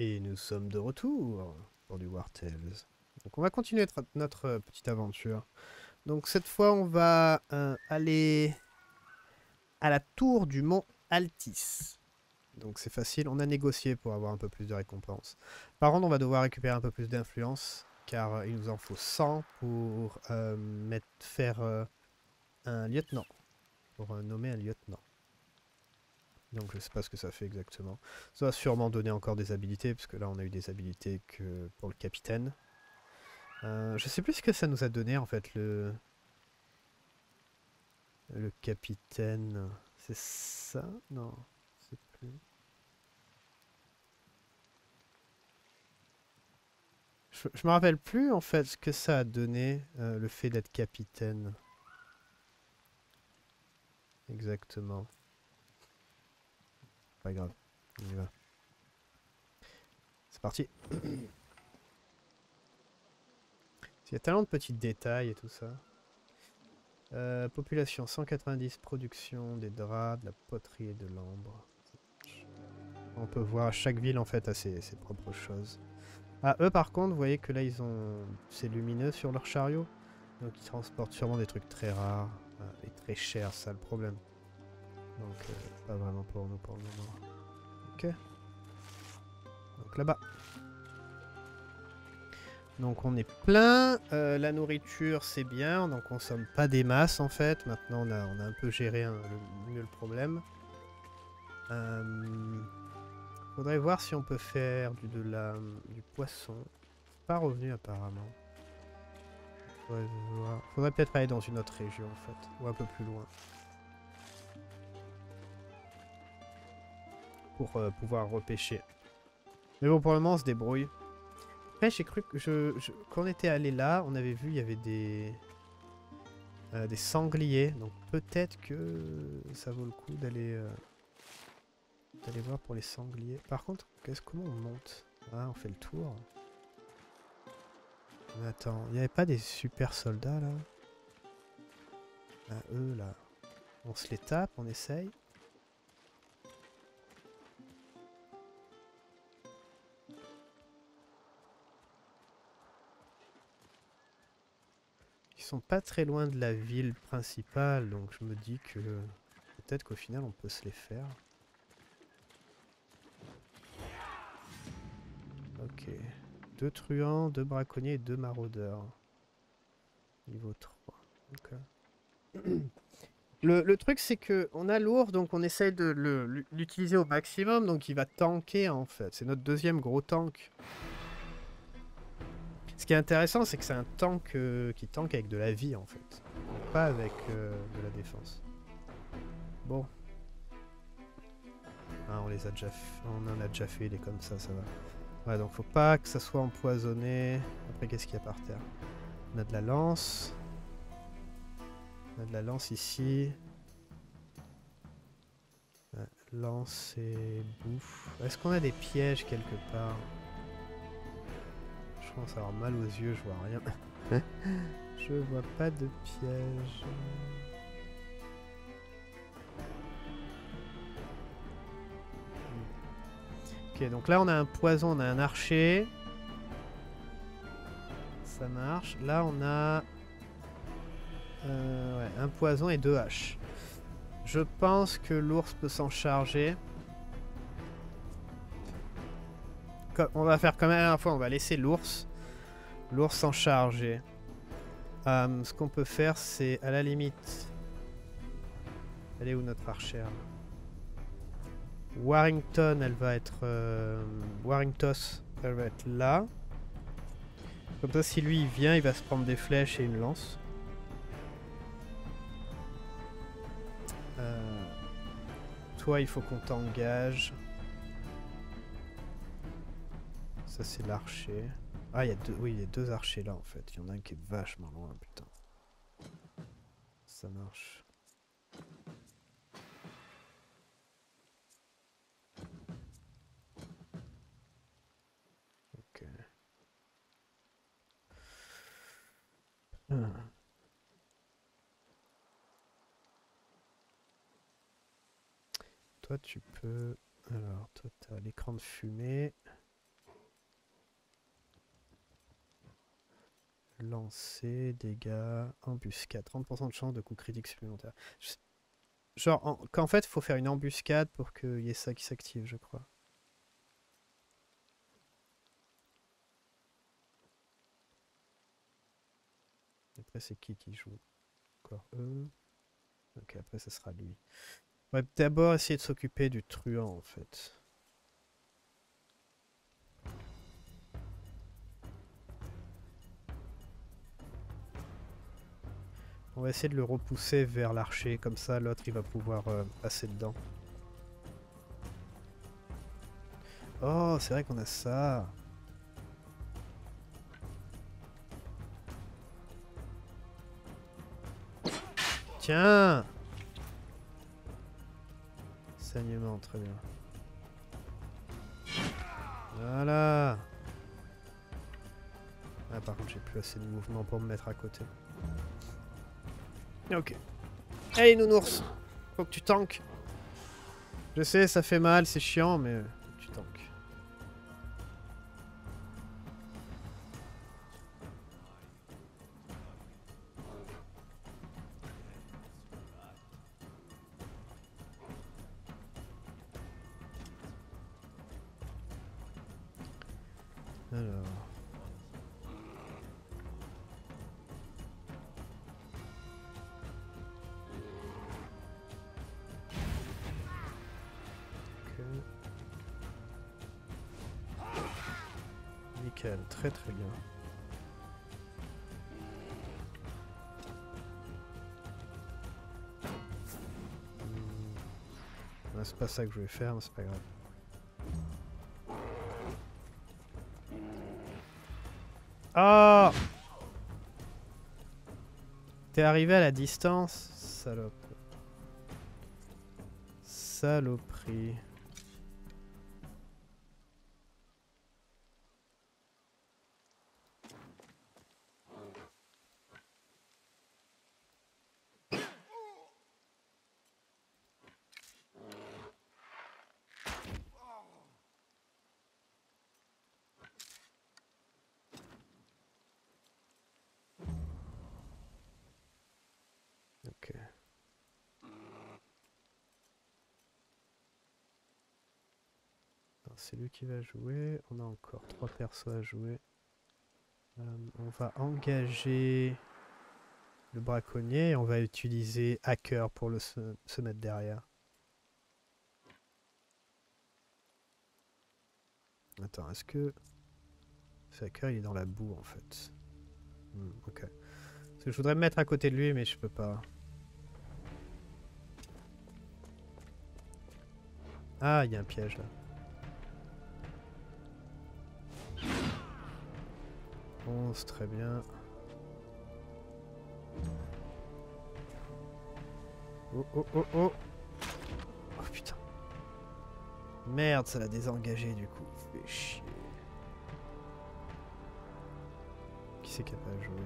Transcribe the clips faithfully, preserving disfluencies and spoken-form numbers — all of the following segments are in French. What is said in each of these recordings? Et nous sommes de retour pour du Wartales. Donc on va continuer notre petite aventure. Donc cette fois on va euh, aller à la tour du mont Altis. Donc c'est facile, on a négocié pour avoir un peu plus de récompense. Par contre on va devoir récupérer un peu plus d'influence, car il nous en faut cent pour euh, mettre, faire euh, un lieutenant. Pour euh, nommer un lieutenant. Donc je sais pas ce que ça fait exactement. Ça va sûrement donner encore des habilités, parce que là on a eu des habilités que pour le capitaine. Euh, je sais plus ce que ça nous a donné en fait le... Le capitaine... C'est ça? Non, c'est plus... Je, je me rappelle plus en fait ce que ça a donné euh, le fait d'être capitaine. Exactement. Pas grave, on y va. C'est parti. Il y a tellement de petits détails et tout ça. Euh, population cent quatre-vingt-dix, production des draps, de la poterie et de l'ambre. On peut voir chaque ville en fait a ses, ses propres choses. Ah, eux par contre, vous voyez que là ils ont... C'est lumineux sur leur chariot. Donc ils transportent sûrement des trucs très rares euh, et très chers, ça le problème. Donc, euh, pas vraiment pour nous pour le moment. Ok. Donc là-bas. Donc on est plein. Euh, la nourriture, c'est bien. On n'en consomme pas des masses, en fait. Maintenant, on a, on a un peu géré hein, le, mieux le problème. Euh, faudrait voir si on peut faire du, de la, du poisson. Pas revenu, apparemment. Faudrait, faudrait peut-être aller dans une autre région, en fait. Ou un peu plus loin. Pour euh, pouvoir repêcher. Mais bon, pour le moment, on se débrouille. Après, j'ai cru que je, je, quand on était allé là, on avait vu il y avait des euh, des sangliers. Donc peut-être que ça vaut le coup d'aller euh, d'aller voir pour les sangliers. Par contre, qu'est-ce comment on monte? Ah, on fait le tour. Mais attends, il n'y avait pas des super soldats là? Ah, eux là. On se les tape, on essaye. Sont pas très loin de la ville principale, donc je me dis que peut-être qu'au final on peut se les faire. Ok, deux truands, deux braconniers et deux maraudeurs niveau trois. Okay. le, le truc c'est que on a lourd, donc on essaye de l'utiliser au maximum, donc il va tanker en fait, c'est notre deuxième gros tank. Ce qui est intéressant, c'est que c'est un tank euh, qui tank avec de la vie, en fait. Pas avec euh, de la défense. Bon. Ah, on les a déjà fait. On en a déjà fait, il est comme ça, ça va. Ouais, donc faut pas que ça soit empoisonné. Après, qu'est-ce qu'il y a par terre? On a de la lance. On a de la lance ici. Ouais, lance et bouffe. Est-ce qu'on a des pièges quelque part? Je commence à avoir mal aux yeux, je vois rien. Je vois pas de piège. Ok, donc là on a un poison, on a un archer. Ça marche. Là on a euh, ouais, un poison et deux haches. Je pense que l'ours peut s'en charger. On va faire comme la dernière fois, on va laisser l'ours. L'ours s'en charger. Euh, ce qu'on peut faire, c'est à la limite. Elle est où notre archère? Warrington, elle va être. Euh, Warringtos, elle va être là. Comme ça, si lui il vient, il va se prendre des flèches et une lance. Euh, toi, il faut qu'on t'engage. Ça c'est l'archer. Ah il y a deux. Oui, il y a deux archers là en fait. Il y en a un qui est vachement loin, putain. Ça marche. Ok. Hmm. Toi tu peux. Alors, toi t'as l'écran de fumée. Lancer, dégâts, embuscade. trente pour cent de chance de coup critique supplémentaire. Genre, en, qu'en fait, il faut faire une embuscade pour qu'il y ait ça qui s'active, je crois. Après, c'est qui qui joue? Encore eux. Ok, après, ça sera lui. On va d'abord essayer de s'occuper du truand, en fait. On va essayer de le repousser vers l'archer, comme ça l'autre il va pouvoir euh, passer dedans. Oh, c'est vrai qu'on a ça. Tiens! Saignement, très bien. Voilà! Ah, par contre, j'ai plus assez de mouvement pour me mettre à côté. Ok. Allez, nounours, faut que tu tankes. Je sais, ça fait mal, c'est chiant, mais tu tankes. Alors... Très très bien. Hmm. C'est pas ça que je vais faire, mais c'est pas grave. Ah! T'es arrivé à la distance, salope. Saloperie. C'est lui qui va jouer. On a encore trois persos à jouer. Euh, on va engager le braconnier et on va utiliser Hacker pour le se, se mettre derrière. Attends, est-ce que... ce Hacker il est dans la boue en fait. Hmm, ok. Parce que je voudrais me mettre à côté de lui mais je peux pas. Ah, il y a un piège là. onze, très bien. Oh oh oh oh. Oh putain. Merde, ça l'a désengagé du coup. Fait chier. Qui c'est qui a pas joué?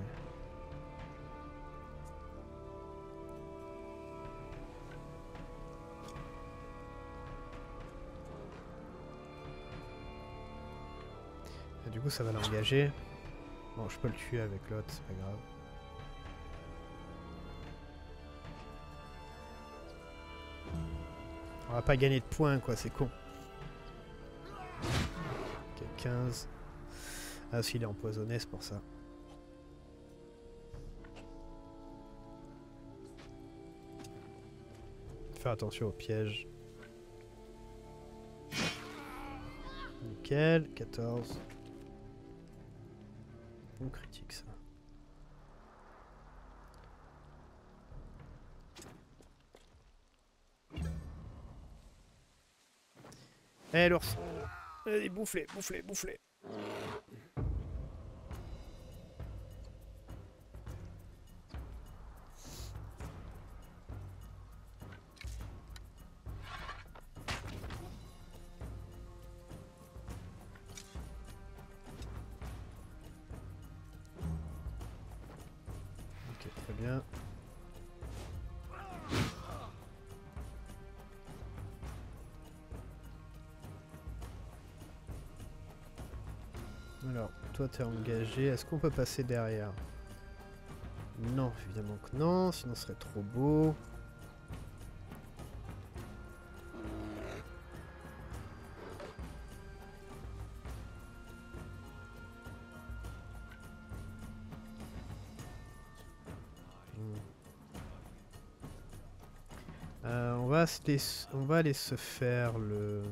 Ah, du coup, ça va l'engager. Bon, je peux le tuer avec l'autre, c'est pas grave. On va pas gagner de points, quoi, c'est con. Ok, quinze. Ah, s'il est empoisonné, c'est pour ça. Faire attention aux pièges. Nickel, quatorze. Critique ça. Eh hey, l'ours, allez, boufflez, boufflez, boufflez. Alors, toi t'es engagé. Est-ce qu'on peut passer derrière? Non, évidemment que non, sinon ce serait trop beau. On va aller se faire le...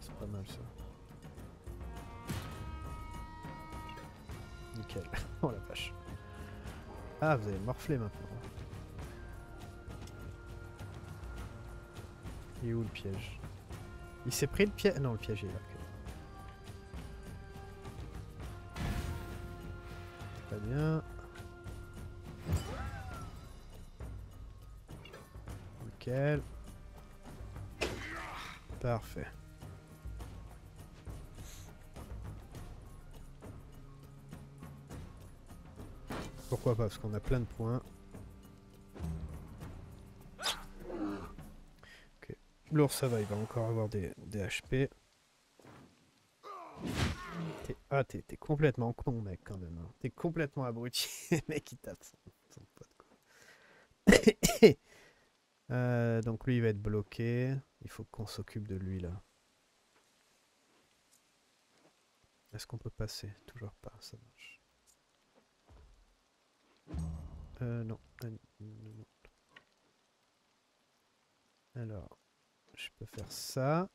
C'est pas mal ça. Nickel. Oh la vache. Ah, vous avez morflé maintenant. Il est où le piège? Il s'est pris le piège? Non, le piège est là. Bien. Nickel. Parfait. Pourquoi pas, parce qu'on a plein de points. Ok. L'ours, ça va, il va encore avoir des, des H P. Ah, t'es complètement con, mec, quand même. Hein. T'es complètement abruti. Mec, il tape son, son pote, quoi. euh, donc, lui, il va être bloqué. Il faut qu'on s'occupe de lui, là. Est-ce qu'on peut passer? Toujours pas, ça marche. Euh, non. Alors, je peux faire ça.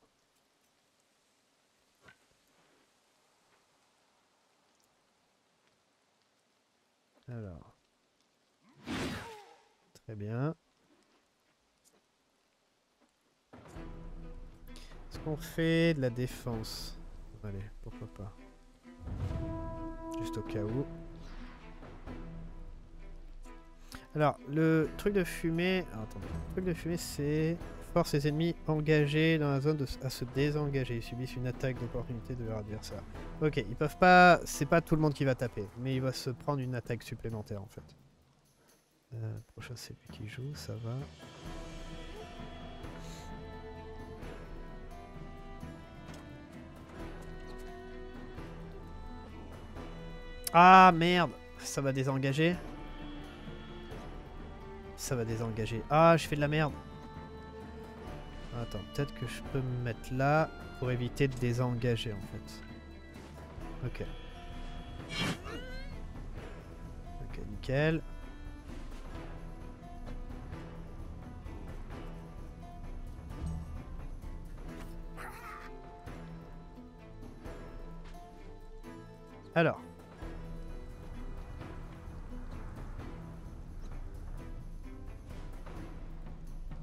Alors, très bien. Est-ce qu'on fait de la défense? Allez, pourquoi pas. Juste au cas où. Alors, le truc de fumée... Ah, attendez. Le truc de fumée, c'est... Force les ennemis engagés dans la zone de... à se désengager. Ils subissent une attaque d'opportunité de leur adversaire. Ok, ils peuvent pas... C'est pas tout le monde qui va taper, mais il va se prendre une attaque supplémentaire en fait. Euh, le prochain c'est lui qui joue, ça va. Ah merde! Ça va désengager. Ça va désengager. Ah, je fais de la merde. Attends, peut-être que je peux me mettre là pour éviter de désengager en fait. Ok. Ok, nickel. Alors.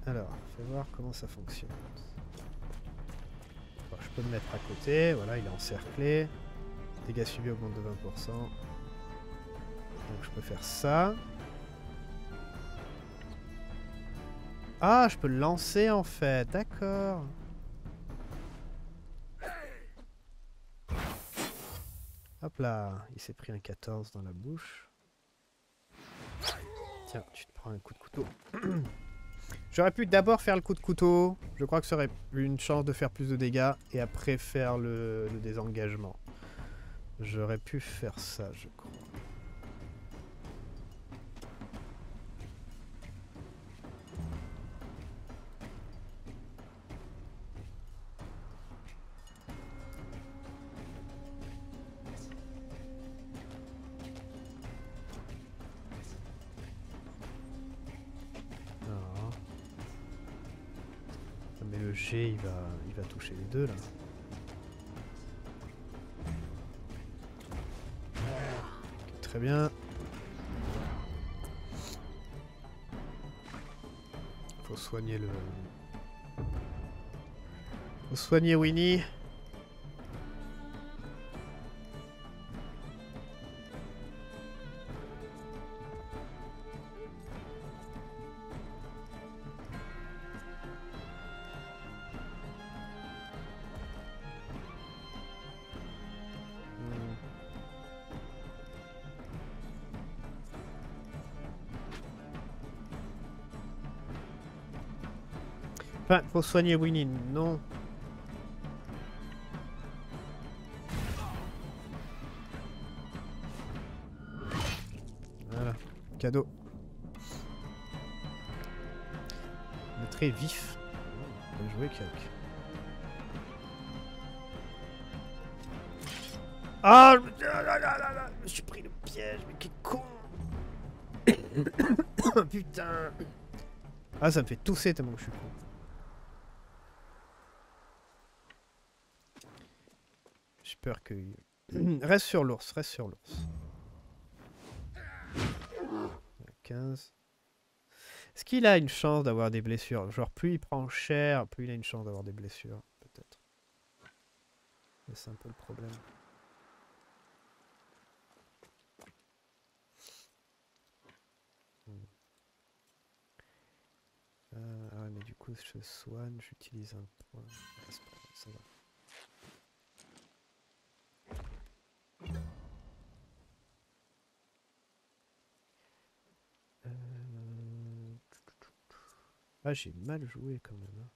Alors, fais voir comment ça fonctionne. Bon, je peux me mettre à côté, voilà, il est encerclé. Dégâts subis augmentent de vingt pour cent. Donc je peux faire ça. Ah, je peux le lancer en fait, d'accord. Hop là, il s'est pris un quatorze dans la bouche. Tiens, tu te prends un coup de couteau. J'aurais pu d'abord faire le coup de couteau. Je crois que ça aurait eu une chance de faire plus de dégâts. Et après faire le, le désengagement. J'aurais pu faire ça, je crois. Non. Mais le G, il va, il va toucher les deux là. Très bien. Faut soigner le... Faut soigner Winnie. Pas pour soigner Winnie, non. Voilà, cadeau. Le trait vif. Bien joué, Calc. Ah, là, là, là, là. Je suis pris le piège, mais quel con. Putain. Ah, ça me fait tousser tellement que je suis con. J'ai peur que... Reste sur l'ours, reste sur l'ours. quinze. Est-ce qu'il a une chance d'avoir des blessures? Genre, plus il prend cher, plus il a une chance d'avoir des blessures, peut-être. Mais c'est un peu le problème. Euh, ah ouais, mais du coup, je soigne, j'utilise un point. Ah, c'est pas, ça va. Euh... Ah, j'ai mal joué quand même. Hein.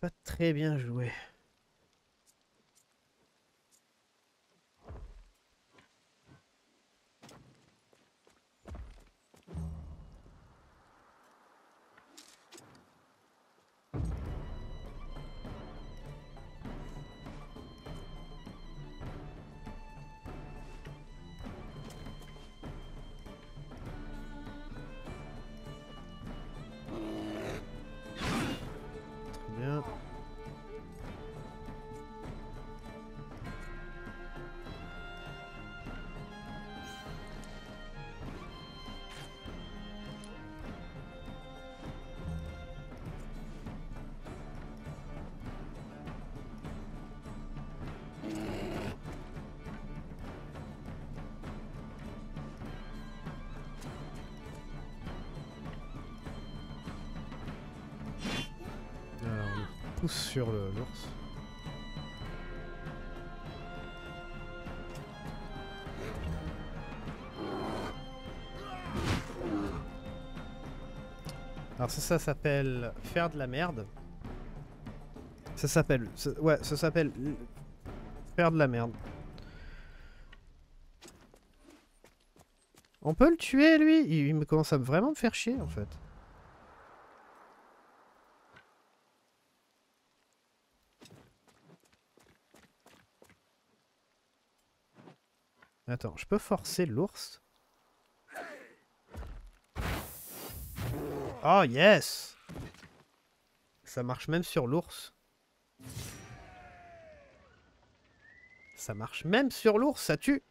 Pas très bien joué. Sur l'ours. Alors ça, ça s'appelle faire de la merde. Ça s'appelle... Ouais, ça s'appelle faire de la merde. On peut le tuer, lui. Il, il me commence à vraiment me faire chier, en fait. Attends, je peux forcer l'ours? Oh yes! Ça marche même sur l'ours. Ça marche même sur l'ours, ça tue!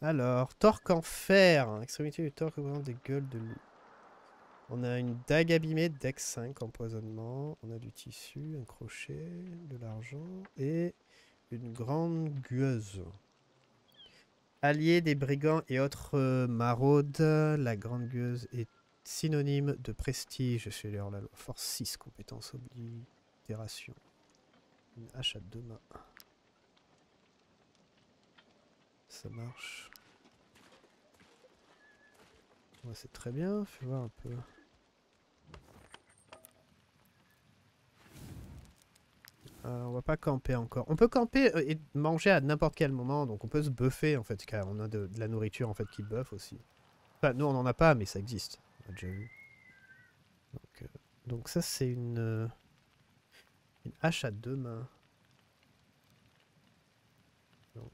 Alors, torque en fer. Extrémité du torque au des gueules de loup. On a une dague abîmée, dex cinq, empoisonnement. On a du tissu, un crochet, de l'argent et une grande gueuse. Allié des brigands et autres euh, maraudes, la grande gueuse est synonyme de prestige chez les hors-la-loi. Force six, compétence oblitération. Une hache à deux mains. Ça marche. Ouais, c'est très bien, fais voir un peu. Euh, on va pas camper encore. On peut camper et manger à n'importe quel moment, donc on peut se buffer en fait, car on a de, de la nourriture en fait qui buffe aussi. Enfin, nous on en a pas, mais ça existe. On a déjà vu. Donc, euh, donc ça c'est une, euh, une hache à deux mains.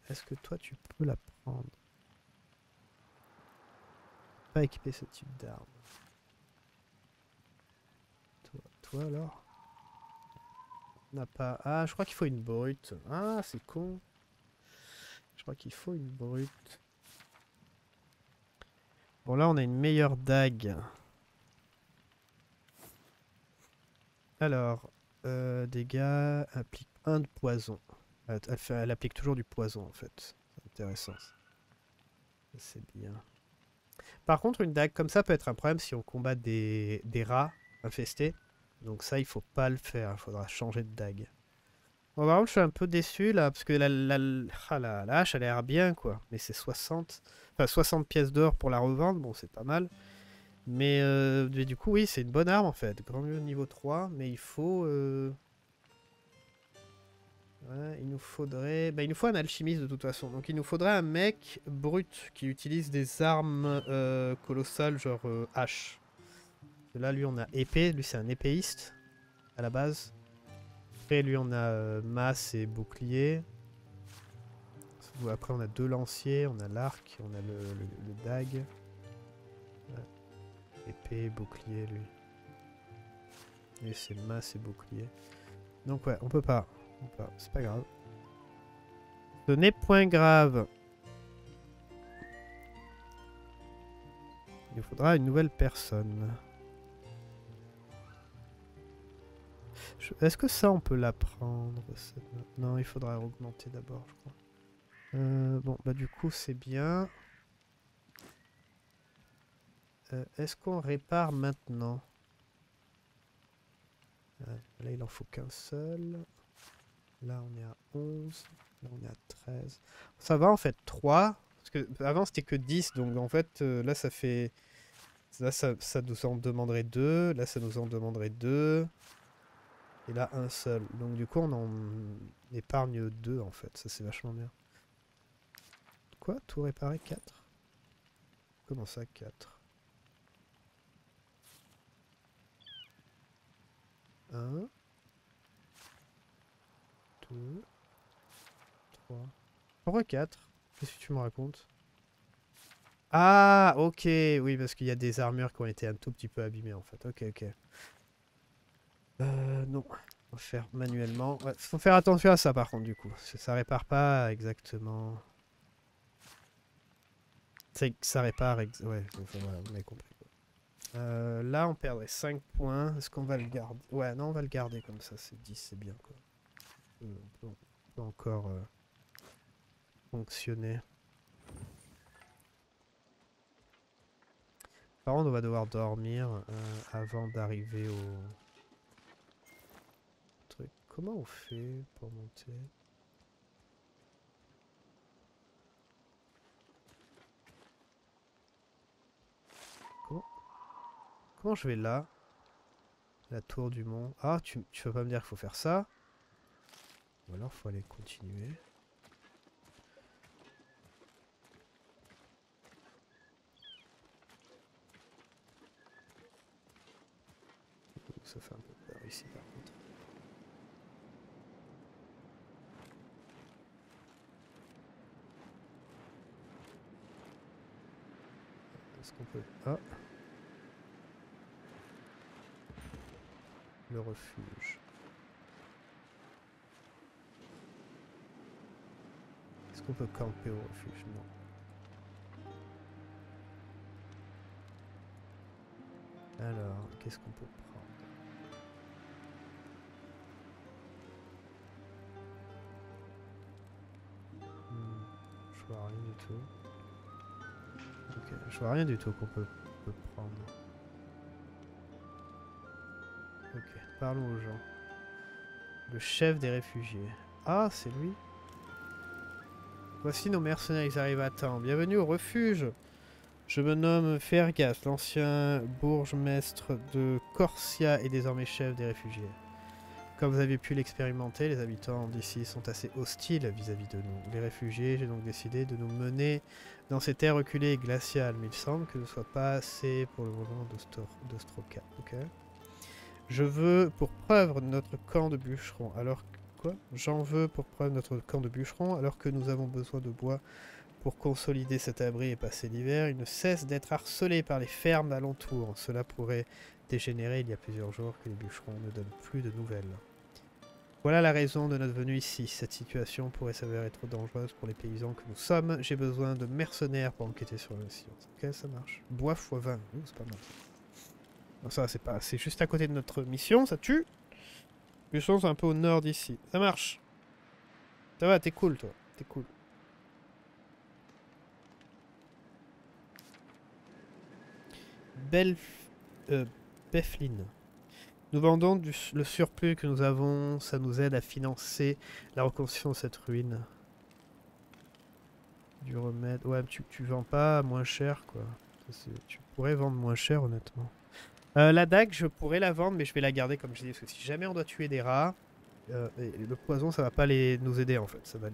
Est-ce que toi tu peux la prendre? Pas équiper ce type d'arme. Toi, toi alors? N'a pas... Ah, je crois qu'il faut une brute. Ah, c'est con. Je crois qu'il faut une brute. Bon, là, on a une meilleure dague. Alors, euh, dégâts, applique un de poison. Elle, elle, fait, elle applique toujours du poison, en fait. C'est intéressant. C'est bien. Par contre, une dague comme ça peut être un problème si on combat des, des rats infestés. Donc ça, il faut pas le faire. Il faudra changer de dague. Bon, par contre, je suis un peu déçu là. Parce que la, la, la, la, la hache, elle a l'air bien, quoi. Mais c'est soixante, enfin, soixante pièces d'or pour la revendre. Bon, c'est pas mal. Mais, euh, mais du coup, oui, c'est une bonne arme en fait. Grand mieux niveau trois. Mais il faut... Euh... Ouais, il nous faudrait... Bah, il nous faut un alchimiste de toute façon. Donc il nous faudrait un mec brut qui utilise des armes euh, colossales genre euh, hache. Là, lui, on a épée. Lui, c'est un épéiste à la base. Après, lui, on a euh, masse et bouclier. Après, on a deux lanciers. On a l'arc. On a le, le, le dague. Ouais. Épée, bouclier, lui. Et c'est masse et bouclier. Donc ouais, on peut pas. C'est pas grave. Ce n'est point grave. Il faudra une nouvelle personne. Je... Est-ce que ça on peut l'apprendre cette... Non, il faudra augmenter d'abord, je crois. Euh, bon, bah du coup c'est bien. Euh, Est-ce qu'on répare maintenant? Là il en faut qu'un seul. Là, on est à onze. Là, on est à treize. Ça va, en fait, trois. Parce que avant, c'était que dix. Donc, en fait, euh, là, ça fait... Là, ça, ça nous en demanderait deux. Là, ça nous en demanderait deux. Et là, un seul. Donc, du coup, on en épargne deux, en fait. Ça, c'est vachement bien. Quoi? Tout réparer quatre? Comment ça, quatre? un. deux, trois. Pourquoi quatre? Qu'est-ce que tu me racontes? Ah, ok. Oui, parce qu'il y a des armures qui ont été un tout petit peu abîmées, en fait. Ok, ok. Euh, non. On va faire manuellement. Ouais, faut faire attention à ça, par contre, du coup. Ça répare pas exactement... C'est que ça répare... Ex... Ouais, enfin, voilà, on a compris. Euh, là, on perdrait cinq points. Est-ce qu'on va le garder? Ouais, non, on va le garder comme ça. C'est dix, c'est bien, quoi. On peut encore euh, fonctionner. Par contre, on va devoir dormir euh, avant d'arriver au truc. Comment on fait pour monter? Comment, Comment je vais là? La tour du mont. Ah, tu, tu veux pas me dire qu'il faut faire ça? Ou alors faut aller continuer. Ça fait un peu peur ici par contre. Est-ce qu'on peut... Ah, le refuge. On peut camper au refuge, non. Alors, qu'est-ce qu'on peut prendre? hmm, Je vois rien du tout. Okay, je vois rien du tout qu'on peut, peut prendre. Ok, parlons aux gens. Le chef des réfugiés. Ah, c'est lui. Voici nos mercenaires, ils arrivent à temps. Bienvenue au refuge. Je me nomme Fergas, l'ancien bourgmestre de Corsia et désormais chef des réfugiés. Comme vous avez pu l'expérimenter, les habitants d'ici sont assez hostiles vis-à-vis de nous. Les réfugiés, j'ai donc décidé de nous mener dans ces terres reculées et glaciales, mais il semble que ce ne soit pas assez pour le moment d'Ostroka. Okay. Je veux pour preuve notre camp de bûcherons, alors que... J'en veux pour preuve notre camp de bûcherons, alors que nous avons besoin de bois pour consolider cet abri et passer l'hiver. Il ne cesse d'être harcelé par les fermes alentour. Cela pourrait dégénérer. Il y a plusieurs jours que les bûcherons ne donnent plus de nouvelles. Voilà la raison de notre venue ici. Cette situation pourrait s'avérer trop dangereuse pour les paysans que nous sommes. J'ai besoin de mercenaires pour enquêter sur le site. Ok, ça marche. Bois fois vingt. C'est pas mal. Non, ça, c'est pas... C'est juste à côté de notre mission, ça tue. Bûcherons un peu au nord d'ici. Ça marche. Ça va, t'es cool toi. T'es cool. Belf... Euh, Belflin. Nous vendons du, le surplus que nous avons, ça nous aide à financer la reconstruction de cette ruine. Du remède... Ouais, tu, tu vends pas moins cher, quoi. Ça, tu pourrais vendre moins cher, honnêtement. Euh, la dague, je pourrais la vendre, mais je vais la garder, comme je disais, parce que si jamais on doit tuer des rats, euh, et le poison, ça va pas les, nous aider, en fait. Ça va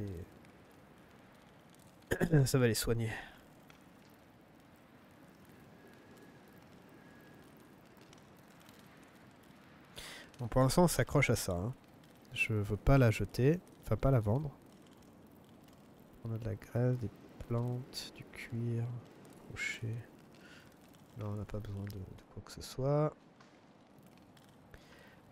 les... ça va les soigner. Bon, pour l'instant, on s'accroche à ça. Hein. Je veux pas la jeter, enfin pas la vendre. On a de la graisse, des plantes, du cuir, crochet. Là, on n'a pas besoin de, de quoi que ce soit.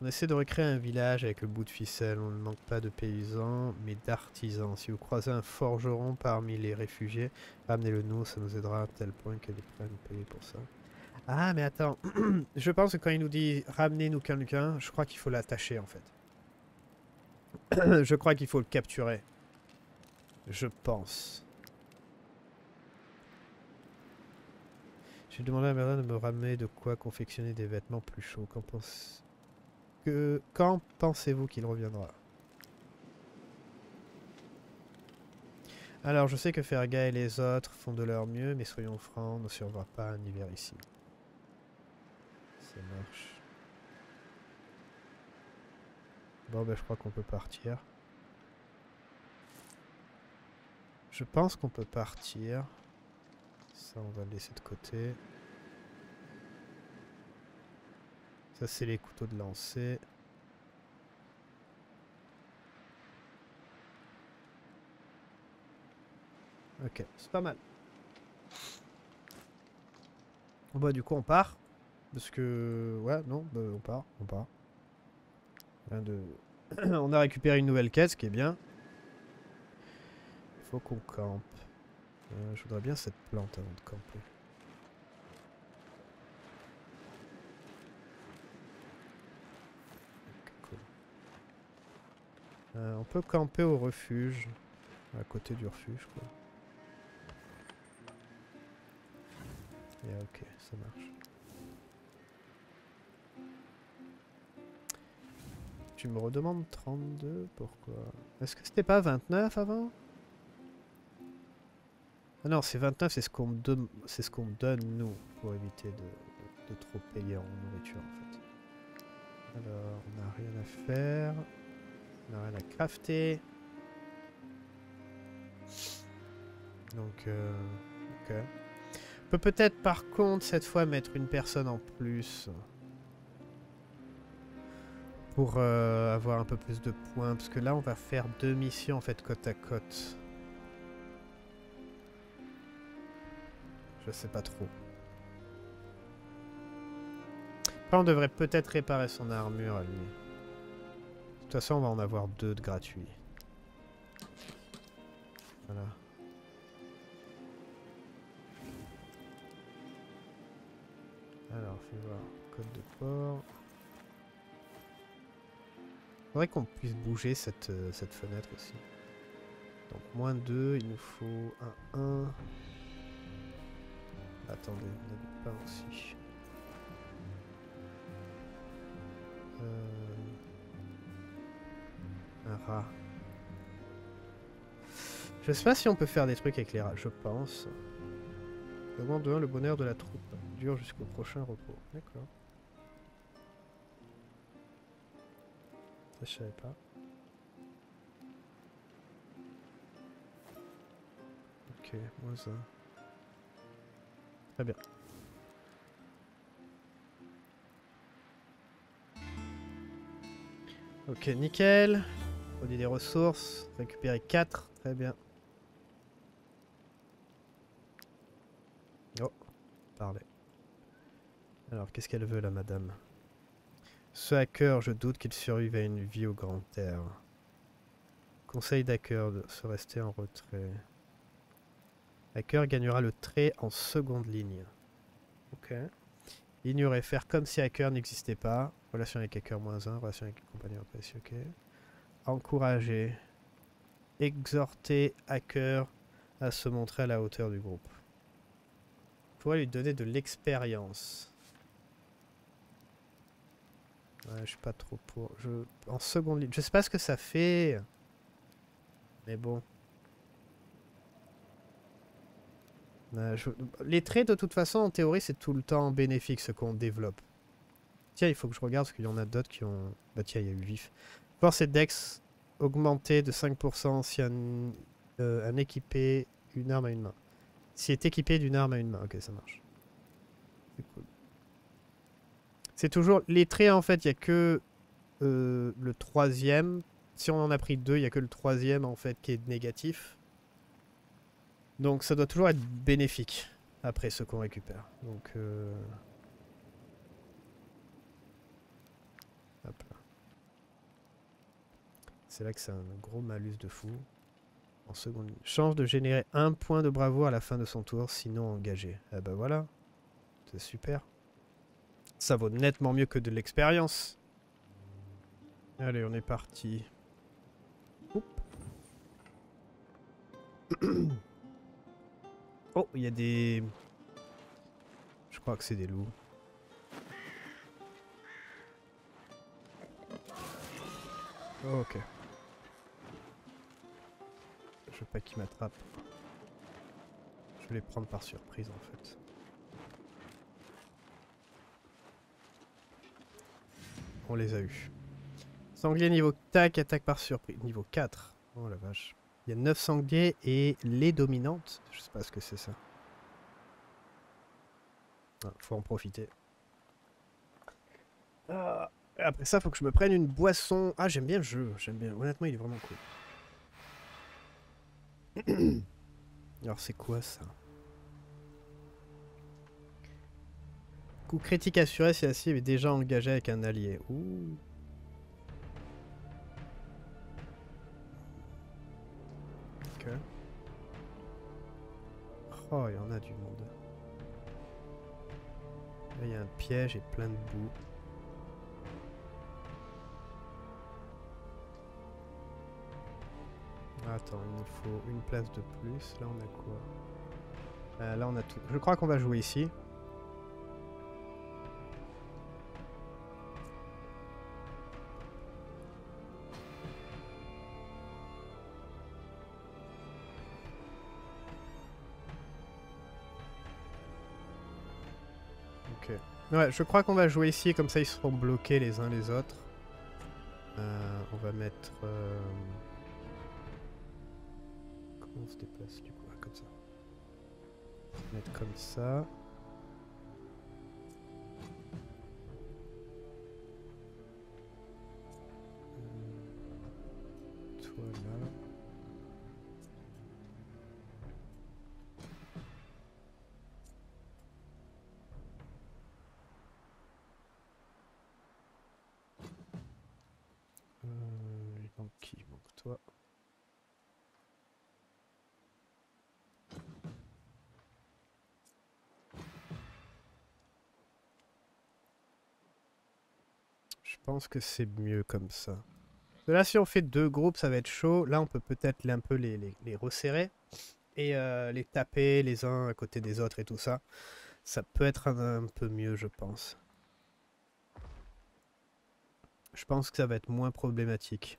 On essaie de recréer un village avec le bout de ficelle. On ne manque pas de paysans, mais d'artisans. Si vous croisez un forgeron parmi les réfugiés, ramenez-le nous, ça nous aidera à tel point qu'elle est prête à nous payer pour ça. Ah mais attends, je pense que quand il nous dit ramenez-nous quelqu'un, je crois qu'il faut l'attacher en fait. Je crois qu'il faut le capturer. Je pense. J'ai demandé à Merlin de me ramener de quoi confectionner des vêtements plus chauds. Qu'en pense... que... quand pensez-vous qu'il reviendra? Alors je sais que Fergas et les autres font de leur mieux, mais soyons francs, on ne survivra pas un hiver ici. Ça marche. Bon ben je crois qu'on peut partir. Je pense qu'on peut partir. Ça on va le laisser de côté. Ça c'est les couteaux de lancer. Ok, c'est pas mal. Bon bah du coup on part. Parce que... Ouais, non, bah, on part, on part. Rien de... on a récupéré une nouvelle caisse, ce qui est bien. Il faut qu'on campe. Euh, je voudrais bien cette plante avant de camper. Okay, cool. euh, on peut camper au refuge. À côté du refuge, quoi. Yeah, ok, ça marche. Tu me redemandes trente-deux, pourquoi? Est-ce que c'était pas vingt-neuf avant? Ah non, c'est vingt-neuf, c'est ce qu'on de... c'est ce qu'on donne nous, pour éviter de, de, de trop payer en nourriture en fait. Alors, on n'a rien à faire, on n'a rien à crafter. Donc, euh, ok. On peut peut-être par contre cette fois mettre une personne en plus. Pour euh, avoir un peu plus de points, parce que là on va faire deux missions en fait côte à côte. Je sais pas trop. Après on devrait peut-être réparer son armure à lui. De toute façon on va en avoir deux de gratuits. Voilà. Alors fais voir, code de port. Faudrait qu'on puisse bouger cette, euh, cette fenêtre aussi. Donc moins deux, il nous faut un un. Attendez, on n'habite pas aussi. Euh... Un rat. Je sais pas si on peut faire des trucs avec les rats, je pense. Augmente de un le bonheur de la troupe. Dure jusqu'au prochain repos. D'accord. Je savais pas. Ok, moi ça. Très bien. Ok, nickel. Produit des ressources. Récupérer quatre. Très bien. Oh, parlez. Alors, qu'est-ce qu'elle veut, la madame ? Ce hacker, je doute qu'il survive à une vie au grand air. Conseil d'hacker de se rester en retrait. Hacker gagnera le trait en seconde ligne. Ok. Ignorer, faire comme si hacker n'existait pas. Relation avec hacker moins un, relation avec compagnie en place. Ok. Encourager. Exhorter hacker à se montrer à la hauteur du groupe. On pourrait lui donner de l'expérience. Ouais, je suis pas trop pour. Je... En seconde ligne. Je sais pas ce que ça fait. Mais bon. Euh, je... Les traits, de toute façon, en théorie, c'est tout le temps bénéfique ce qu'on développe. Tiens, il faut que je regarde parce qu'il y en a d'autres qui ont. Bah, tiens, il y a eu vif. Force et Dex augmenté de cinq pour cent si un, euh, un équipé une arme à une main. Si est équipé d'une arme à une main. Ok, ça marche. C'est cool. C'est toujours... Les traits, en fait, il n'y a que euh, le troisième. Si on en a pris deux, il n'y a que le troisième, en fait, qui est négatif. Donc, ça doit toujours être bénéfique, après ce qu'on récupère. Donc, euh... hop là. C'est là que c'est un gros malus de fou. En seconde ligne. Change de générer un point de bravoure à la fin de son tour, sinon engagé. Eh ben voilà. C'est super. Ça vaut nettement mieux que de l'expérience. Allez, on est parti. Oh, il y a des... Je crois que c'est des loups. Oh, ok. Je veux pas qu'ils m'attrapent. Je vais les prendre par surprise, en fait. On les a eus. Sanglier niveau tac, attaque par surprise. Niveau quatre. Oh la vache. Il y a neuf sangliers et les dominantes. Je sais pas ce que c'est ça. Ah, faut en profiter. Ah, après ça, faut que je me prenne une boisson. Ah, j'aime bien le jeu. J'aime bien. Honnêtement, il est vraiment cool. Alors, c'est quoi ça? Coup critique assuré si la cible est déjà engagée avec un allié. Ouh. Ok. Oh, il y en a du monde. Là, il y a un piège et plein de boue. Attends, il nous faut une place de plus. Là, on a quoi? euh, Là, on a tout. Je crois qu'on va jouer ici. Ouais, je crois qu'on va jouer ici, comme ça ils seront bloqués les uns les autres. Euh, on va mettre... Euh... Comment on se déplace du coup? Ah, comme ça. On va mettre comme ça. Euh... Toi là. Je pense que c'est mieux comme ça. Là, si on fait deux groupes, ça va être chaud. Là, on peut peut-être un peu les, les, les resserrer et euh, les taper les uns à côté des autres et tout ça. Ça peut être un, un peu mieux, je pense. Je pense que ça va être moins problématique.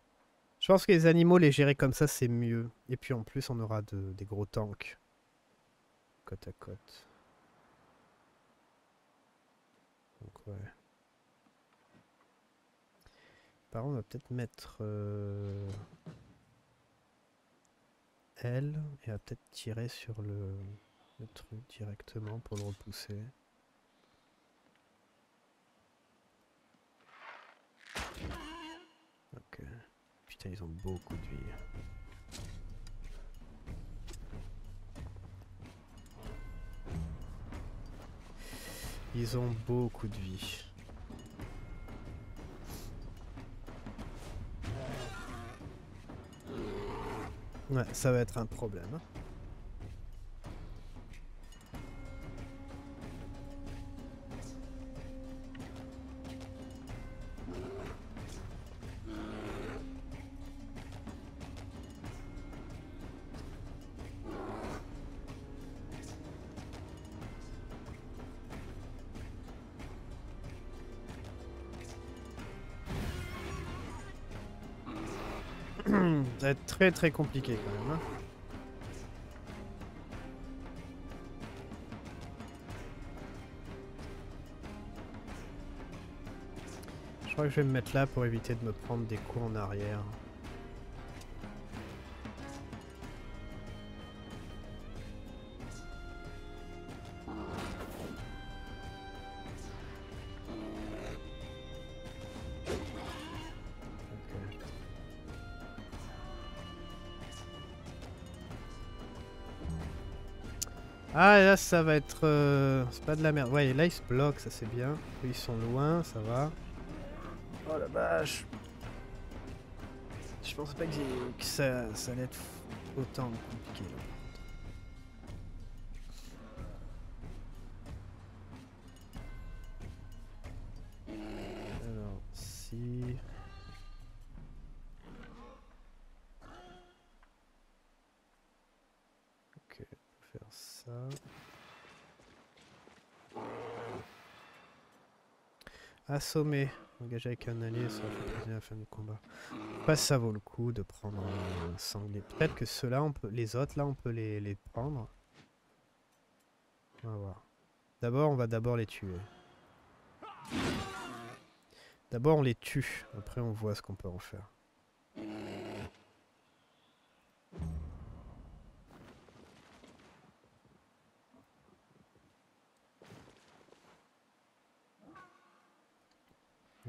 Je pense que les animaux, les gérer comme ça, c'est mieux. Et puis en plus, on aura de, des gros tanks. Côte à côte. Donc ouais. Par contre, on va peut-être mettre euh, L et on va peut-être tirer sur le, le truc directement pour le repousser. Ok. Putain, ils ont beaucoup de vie. Ils ont beaucoup de vie. Ouais, ça va être un problème. Ça va être très très compliqué quand même. Hein. Je crois que je vais me mettre là pour éviter de me prendre des coups en arrière. Ah, là ça va être... Euh... c'est pas de la merde. Ouais, là ils se bloquent, ça c'est bien. Ils sont loin, ça va. Oh la vache. Je pensais pas que, que ça, ça allait être autant compliqué là. Assommé, engagé avec un allié, ça va faire plaisir à la fin du combat. Pas ça vaut le coup de prendre un sanglier. Peut-être que ceux-là, on peut, les autres là, on peut les, les prendre. On va voir. D'abord, on va d'abord les tuer. D'abord, on les tue. Après, on voit ce qu'on peut en faire.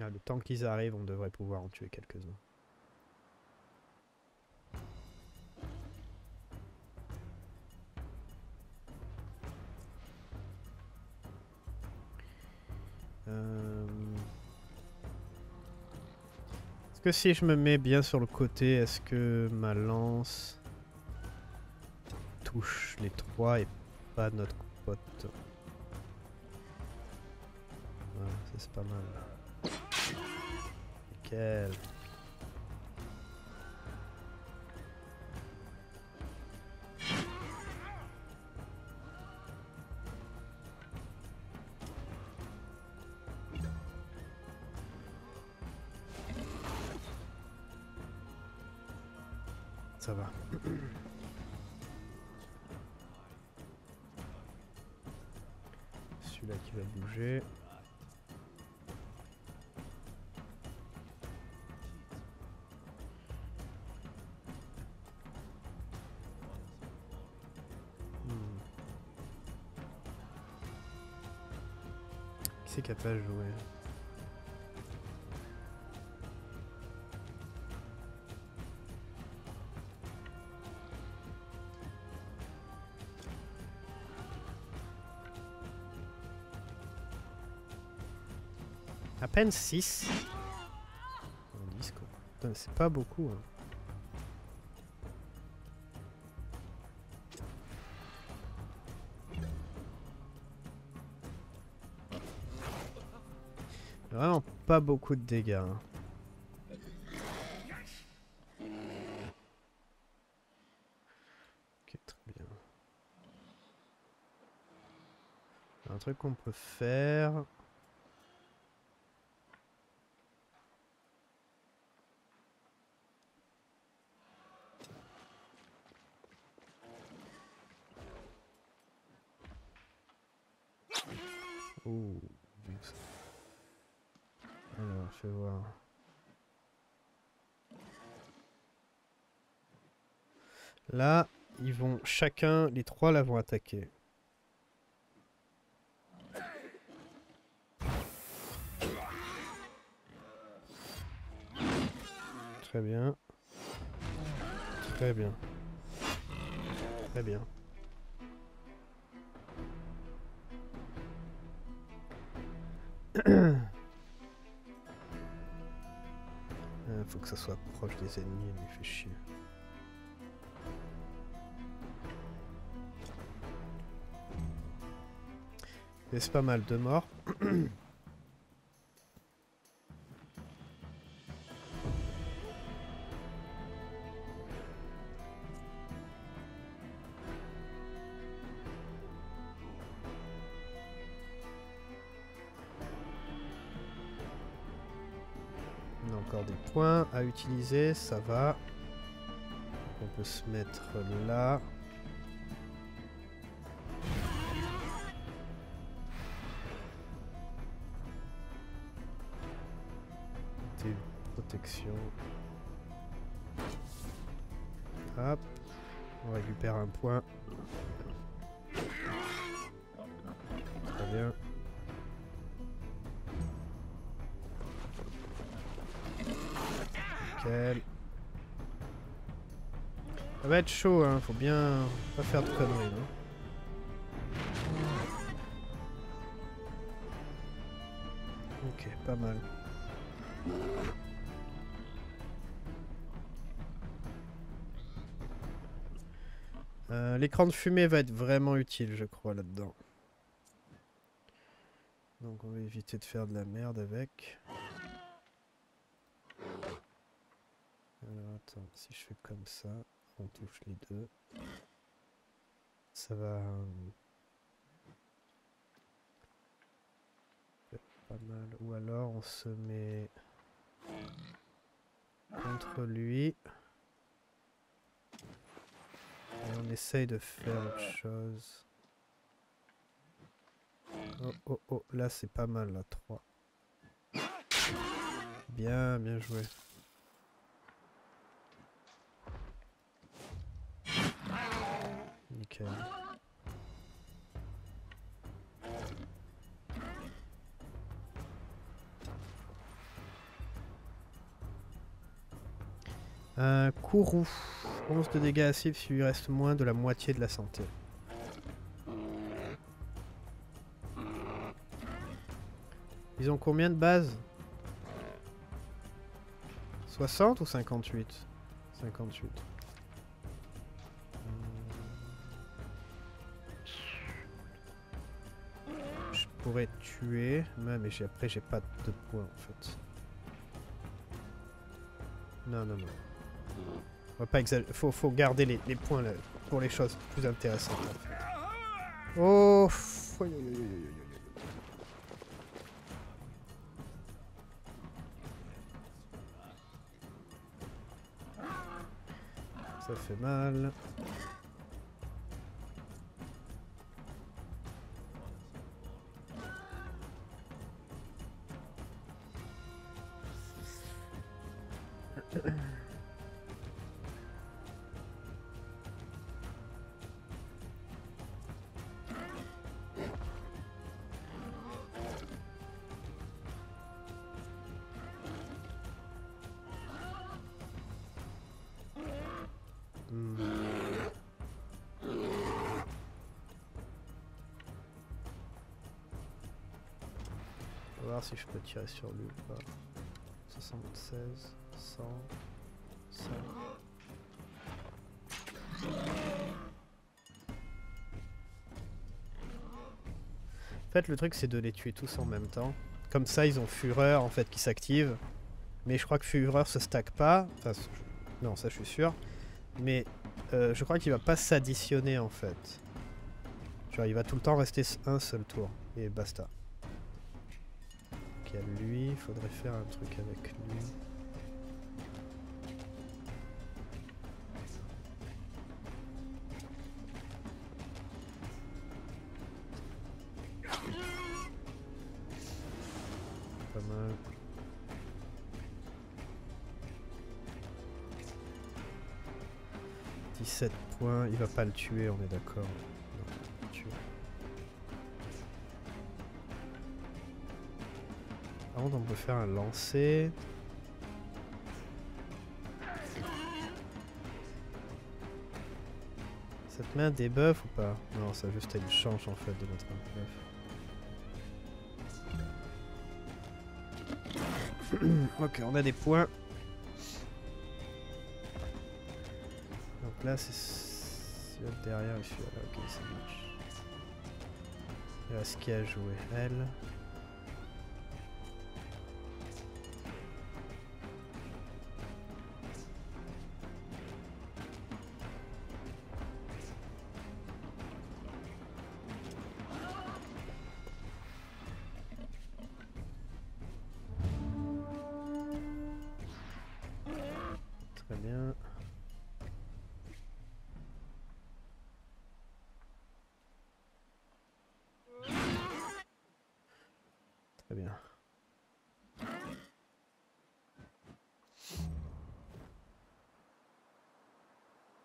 Ah, le temps qu'ils arrivent, on devrait pouvoir en tuer quelques-uns. Euh... Est-ce que si je me mets bien sur le côté, est-ce que ma lance touche les trois et pas notre pote? Voilà, ça c'est pas mal. Ça va. Celui-là qui va bouger. C'est capable de jouer. À peine six. dix quoi. Putain, c'est pas beaucoup. Hein. Vraiment pas beaucoup de dégâts. Hein. Ok, très bien. Un truc qu'on peut faire. Oh, ça. Alors, je vais voir. Là, ils vont chacun, les trois là vont attaquer. Très bien. Très bien. Très bien. Faut que ça soit proche des ennemis, elle me fait chier. Laisse pas mal de morts. Des points à utiliser, ça va. on peut se mettre là. Des protections. Hop, on récupère un point. Très bien. Nickel. Ça va être chaud, hein. Faut bien pas faire de conneries, non ? Ok, pas mal. Euh, l'écran de fumée va être vraiment utile, je crois, là-dedans. Donc on va éviter de faire de la merde avec. Alors attends, si je fais comme ça, on touche les deux. Ça va... Pas mal. Ou alors on se met... contre lui. Et on essaye de faire autre chose. Oh oh oh, là c'est pas mal, là, trois. Bien, bien joué. Nickel. Euh, Kourou, onze de dégâts à cible s'il lui reste moins de la moitié de la santé. Ils ont combien de bases? soixante ou cinquante-huit? cinquante-huit. Je pourrais tuer, mais après j'ai pas de points en fait. Non, non, non. On va pas exagérer. Faut, faut garder les, les points là, pour les choses plus intéressantes. En fait. Oh, f... ça fait mal. Si je peux tirer sur lui ou pas. soixante-seize, cent, cent. En fait, le truc c'est de les tuer tous en même temps. Comme ça, ils ont Fureur en fait qui s'active. Mais je crois que Fureur se stack pas. Enfin, non, ça je suis sûr. Mais euh, je crois qu'il va pas s'additionner en fait. Genre, il va tout le temps rester un seul tour. Et basta. Il y a lui, il faudrait faire un truc avec lui. Pas mal. dix-sept points, il va pas le tuer, on est d'accord. On peut faire un lancer. Cette main débuff ou pas? Non, ça juste elle change en fait de mettre un buff. Ok, on a des points. Donc là c'est derrière et celui-là. Ok, ça marche. Il reste qui a joué elle.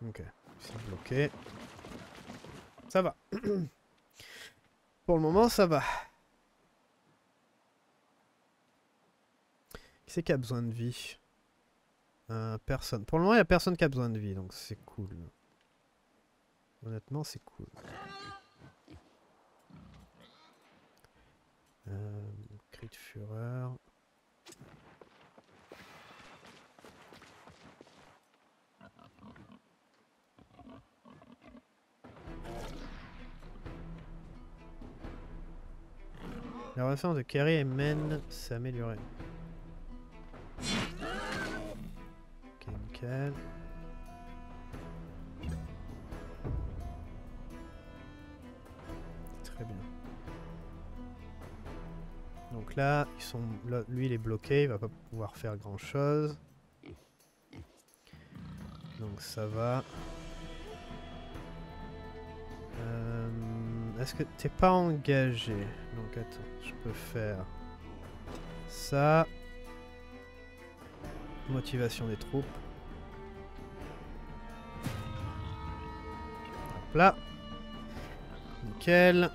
Ok, c'est bloqué. Ça va. Pour le moment, ça va. Qui c'est qui a besoin de vie? euh, Personne. Pour le moment, il n'y a personne qui a besoin de vie, donc c'est cool. Honnêtement, c'est cool. Euh, cri de fureur. La relation de Kerry et Men s'est améliorée. Ok, nickel. Très bien. Donc là, ils sont, là, lui il est bloqué, il va pas pouvoir faire grand chose. Donc ça va. Euh, Est-ce que t'es pas engagé ? Donc attends, je peux faire ça. Motivation des troupes. Hop là. Nickel.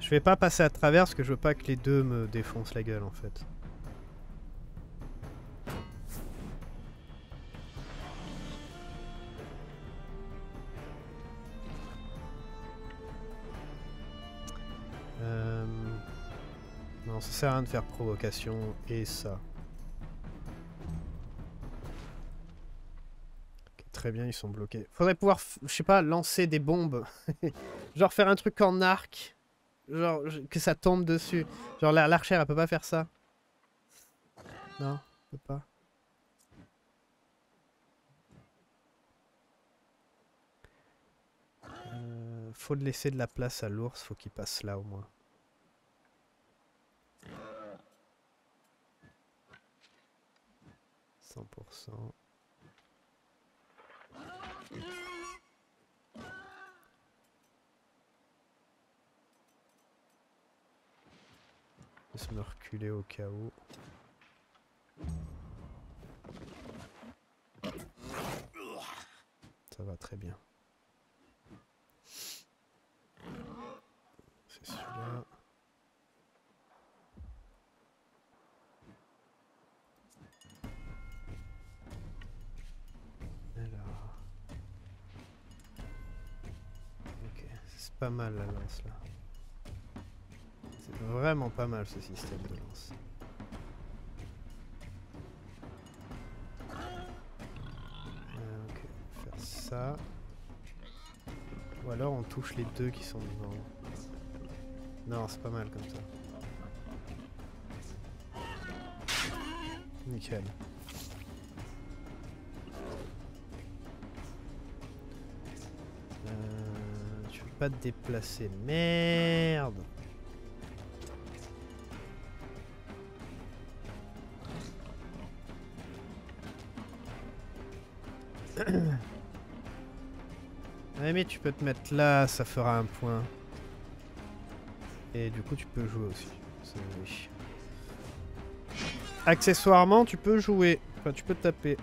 Je vais pas passer à travers parce que je veux pas que les deux me défoncent la gueule en fait. Euh... Non, ça sert à rien de faire provocation et ça. Très bien, ils sont bloqués. Faudrait pouvoir, je sais pas, lancer des bombes. Genre faire un truc en arc. Genre, que ça tombe dessus. Genre, l'archère, elle peut pas faire ça. Non, elle peut pas. Euh, faut laisser de la place à l'ours, faut qu'il passe là au moins. cent pour cent. Je vais me reculer au cas où. Ça va très bien. C'est celui-là. Alors. Ok, c'est pas mal la lance là. C'est vraiment pas mal ce système de lance. Euh, ok, on va faire ça. Ou alors on touche les deux qui sont devant. Non, c'est pas mal comme ça. Nickel. Euh, je peux pas te déplacer, merde. Ouais, mais tu peux te mettre là, ça fera un point. Et du coup tu peux jouer aussi. Oui. Accessoirement tu peux jouer. Enfin tu peux taper.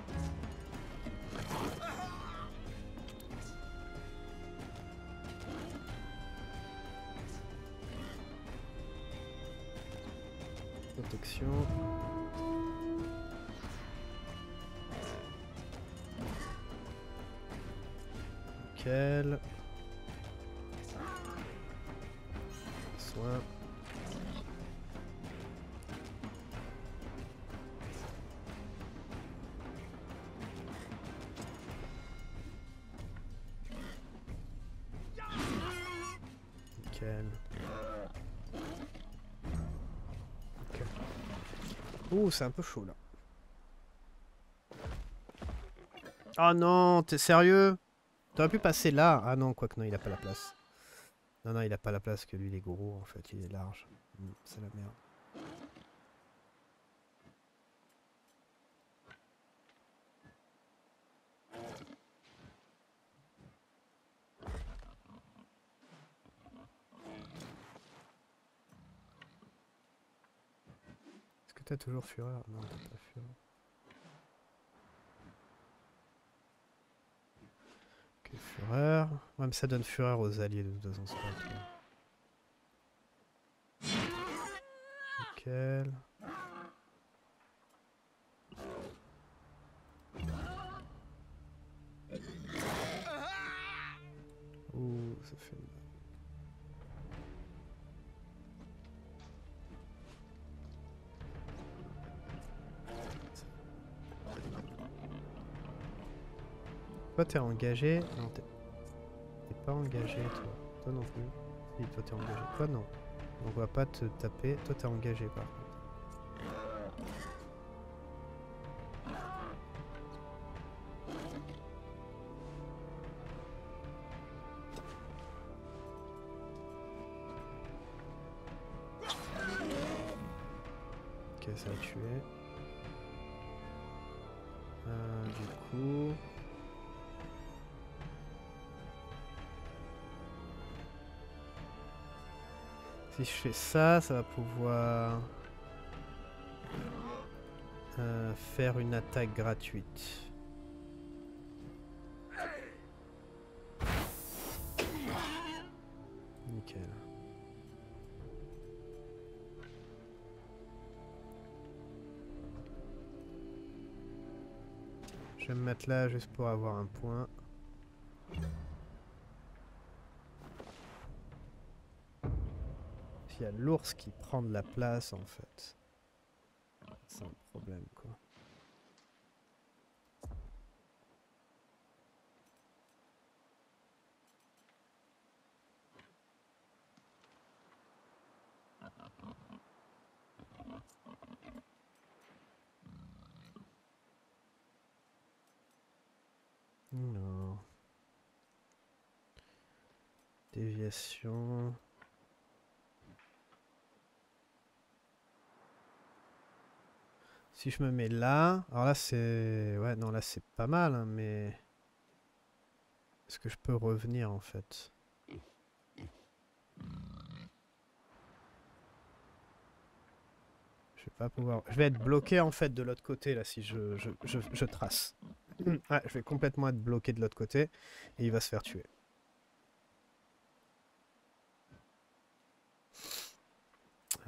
Protection. Nickel. Soin. Nickel. Ok. Ouh, c'est un peu chaud là. Ah non, t'es sérieux? T'aurais pu passer là. Ah non, quoique non, il a pas la place. Non, non, il a pas la place que lui, il est gros en fait, il est large. C'est la merde. que t'as toujours fureur? Non, t'as pas fureur. Ok, fureur. Ouais, mais ça donne fureur aux alliés de toute façon, c'est pas tout. Nickel. Ouh, ça fait mal. Toi t'es engagé. Non, t'es pas engagé toi. Toi non plus. Oui, toi t'es engagé. Toi non. On va pas te taper. Toi t'es engagé par contre. Si je fais ça, ça va pouvoir euh, faire une attaque gratuite. Nickel. Je vais me mettre là juste pour avoir un point. Il y a l'ours qui prend de la place en fait. C'est un problème quoi. Non. Déviation. Si je me mets là, alors là c'est... Ouais, non, là c'est pas mal, hein, mais... Est-ce que je peux revenir, en fait? Je vais pas pouvoir... Je vais être bloqué, en fait, de l'autre côté, là, si je, je, je, je trace. Ouais, je vais complètement être bloqué de l'autre côté, et il va se faire tuer.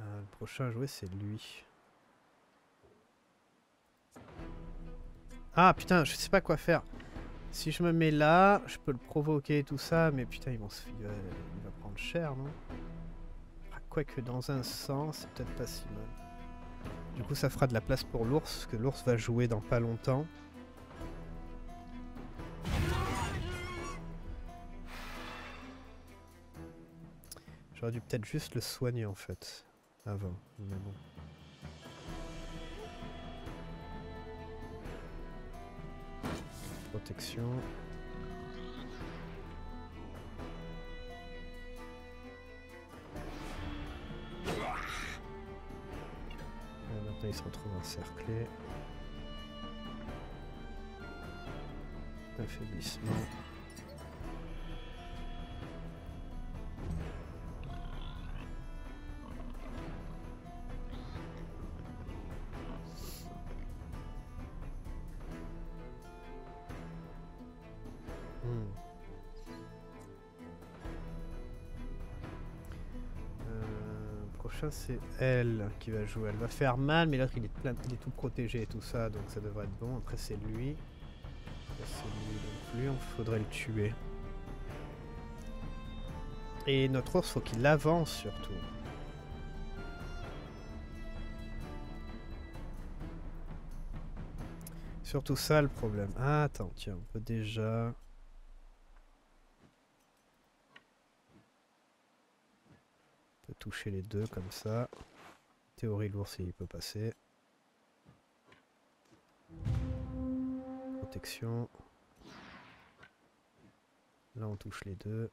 Euh, le prochain à jouer, c'est lui. Ah putain, je sais pas quoi faire. Si je me mets là, je peux le provoquer et tout ça, mais putain, ils vont se... il va, il va prendre cher, non? Quoique dans un sens, c'est peut-être pas si mal. Du coup, ça fera de la place pour l'ours, parce que l'ours va jouer dans pas longtemps. J'aurais dû peut-être juste le soigner en fait, avant, mais bon. Protection. Et maintenant il se retrouve encerclé. Affaiblissement. C'est elle qui va jouer, elle va faire mal, mais l'autre il est plein, il est tout protégé et tout ça, donc ça devrait être bon. Après c'est lui, c'est lui, donc lui on faudrait le tuer. Et notre ours faut qu'il avance surtout. Surtout ça le problème. Ah, attends, tiens, on peut déjà... toucher les deux comme ça. Théorie, l'ours il peut passer. Protection. Là on touche les deux.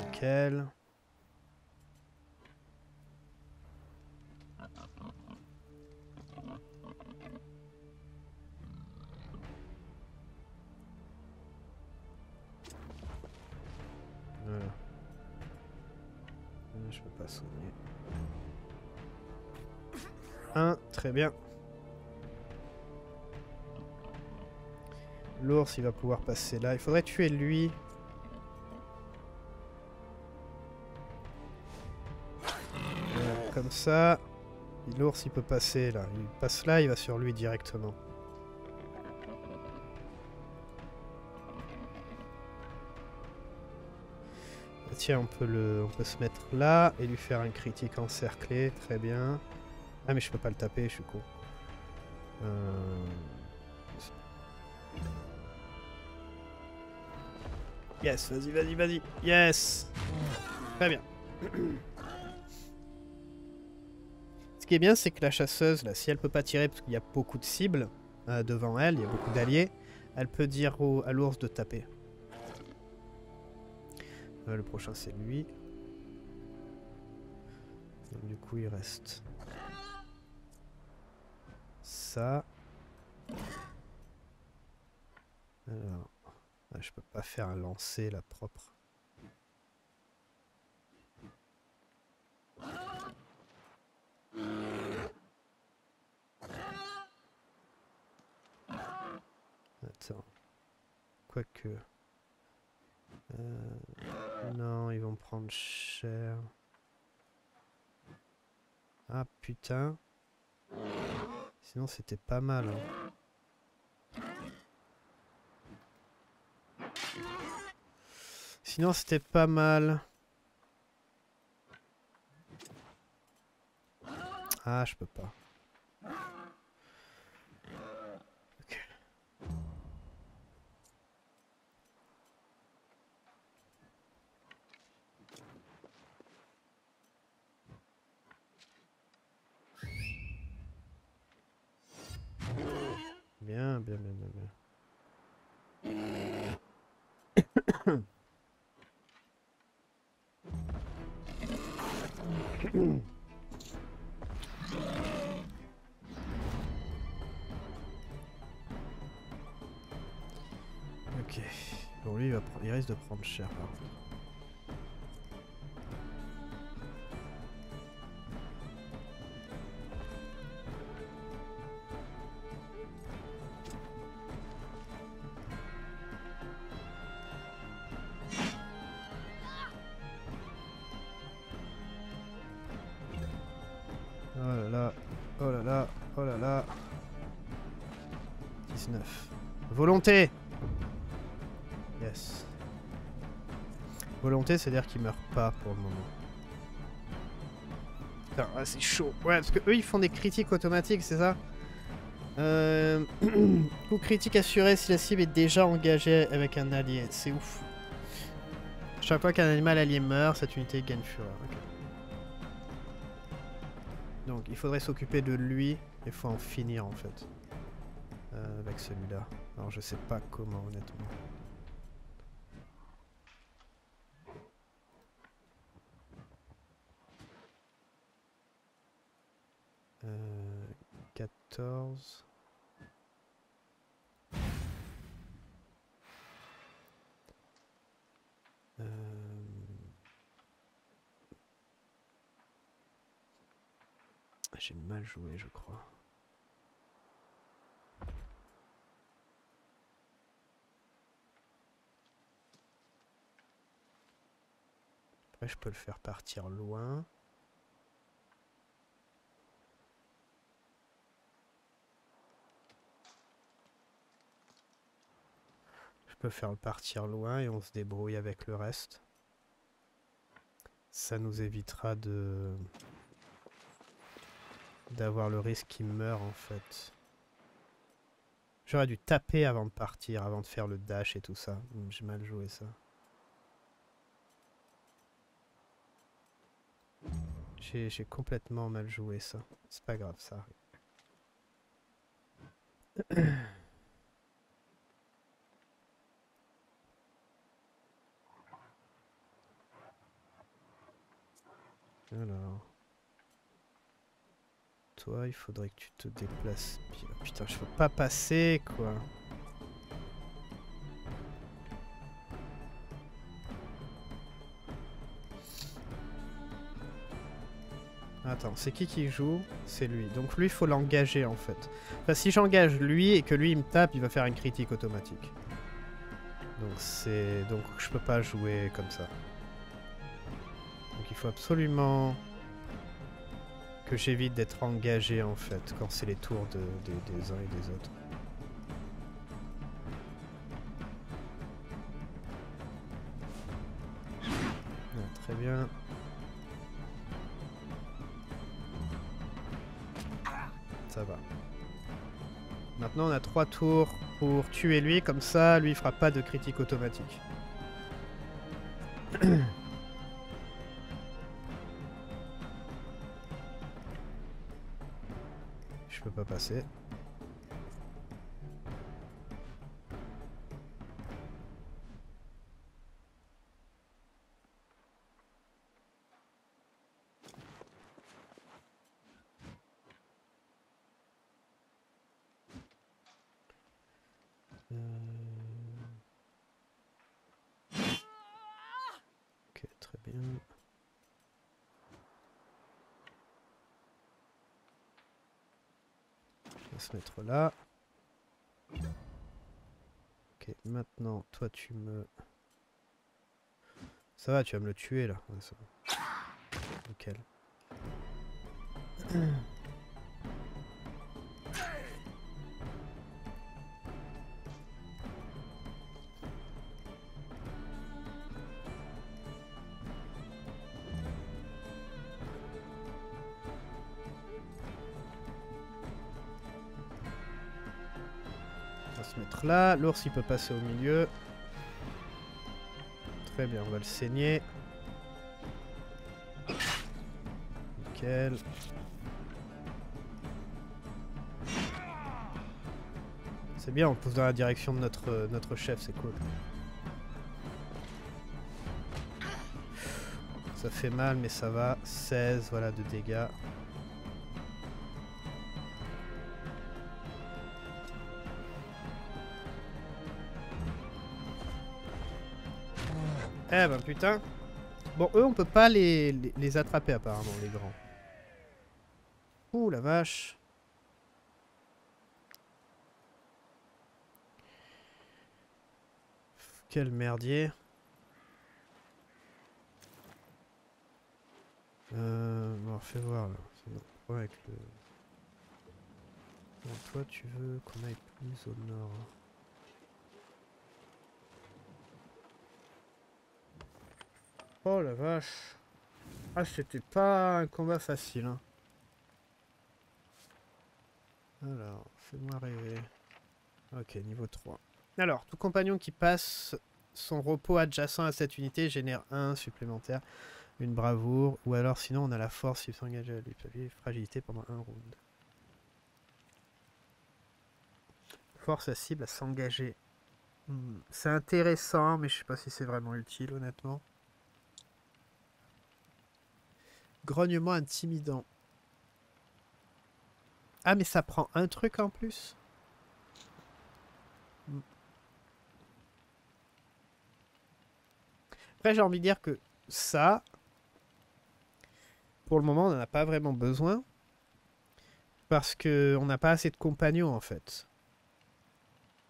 Nickel. Voilà. Je peux pas soigner. un, très bien. L'ours, il va pouvoir passer là. Il faudrait tuer lui. Voilà, comme ça. L'ours, il peut passer là. Il passe là, il va sur lui directement. Tiens, on peut, le... on peut se mettre là et lui faire un critique encerclé. Très bien. Ah, mais je peux pas le taper, je suis con. Euh... Yes, vas-y, vas-y, vas-y. Yes. Très bien. Ce qui est bien, c'est que la chasseuse, là, si elle peut pas tirer, parce qu'il y a beaucoup de cibles euh, devant elle, il y a beaucoup d'alliés, elle peut dire au... à l'ours de taper. Euh, le prochain, c'est lui. Donc, du coup, il reste ça. Alors, là, je peux pas faire un lancer là propre. Attends. Quoique. Euh, non, ils vont prendre cher. Ah putain. Sinon c'était pas mal. Hein. Sinon c'était pas mal. Ah, je peux pas. Bien, bien, bien, bien, bien. Ok. Bon, lui, il, va il risque de prendre cher. Volonté. Yes. Volonté, c'est-à-dire qu'ils meurent pas pour le moment. Putain, ah, c'est chaud. Ouais, parce que eux, ils font des critiques automatiques, c'est ça? euh... Coup critique assuré si la cible est déjà engagée avec un allié. C'est ouf. Chaque fois qu'un animal allié meurt, cette unité gagne fureur. Okay. Donc, il faudrait s'occuper de lui. Il faut en finir, en fait. Euh, avec celui-là. Alors je sais pas comment honnêtement. Euh, quatorze. Euh... J'ai mal joué je crois. Après, je peux le faire partir loin. Je peux faire le partir loin et on se débrouille avec le reste. Ça nous évitera de d'avoir le risque qu'il meure en fait. J'aurais dû taper avant de partir, avant de faire le dash et tout ça. J'ai mal joué ça. J'ai complètement mal joué ça. C'est pas grave, ça arrive. Alors... Toi, il faudrait que tu te déplaces. Putain, je peux pas passer, quoi. Attends, c'est qui qui joue? C'est lui. Donc lui, il faut l'engager en fait. Enfin, si j'engage lui et que lui il me tape, il va faire une critique automatique. Donc c'est... Donc je peux pas jouer comme ça. Donc il faut absolument que j'évite d'être engagé en fait quand c'est les tours de, de, des uns et des autres. Ah, très bien. Ça va. Maintenant on a trois tours pour tuer lui, comme ça lui il fera pas de critique automatique. Je peux pas passer. Mettre là. Ok, maintenant toi tu me... Ça va, tu vas me le tuer là. Ouais, ça va. Nickel. Là, l'ours il peut passer au milieu. Très bien, on va le saigner. Nickel. C'est bien, on pousse dans la direction de notre, notre chef, c'est cool. Ça fait mal, mais ça va. seize, voilà, de dégâts. Eh ben putain. Bon, eux on peut pas les, les, les attraper apparemment, les grands. Ouh la vache. Quel merdier. Euh, bon, fais voir là. C'est notre problème avec le... Bon, toi tu veux qu'on aille plus au nord. Oh la vache. Ah, c'était pas un combat facile. Hein. Alors, fais-moi rêver. Ok, niveau trois. Alors, tout compagnon qui passe son repos adjacent à cette unité génère un supplémentaire, une bravoure, ou alors sinon on a la force s'il s'engage à lui. Fragilité pendant un round. Force à cible à s'engager. Hmm. C'est intéressant, mais je sais pas si c'est vraiment utile, honnêtement. Grognement intimidant. Ah mais ça prend un truc en plus. Après j'ai envie de dire que ça, pour le moment on n'en a pas vraiment besoin. Parce que on n'a pas assez de compagnons en fait.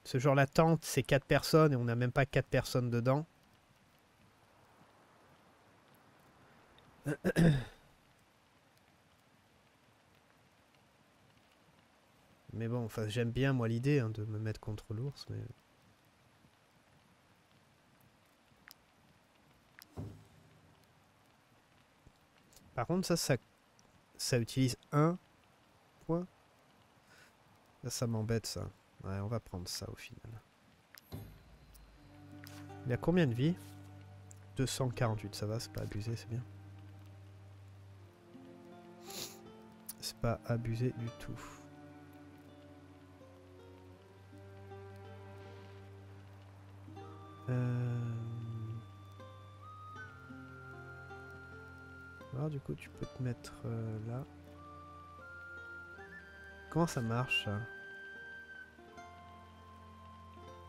Ce genre la tente c'est quatre personnes et on n'a même pas quatre personnes dedans. Mais bon, enfin, j'aime bien moi l'idée hein, de me mettre contre l'ours, mais... Par contre, ça, ça, ça utilise un point. Ça, ça m'embête, ça. Ouais, on va prendre ça, au final. Il a combien de vie? deux cent quarante-huit, ça va, c'est pas abusé, c'est bien. C'est pas abusé du tout. Euh... Alors du coup tu peux te mettre euh, là. Comment ça marche hein?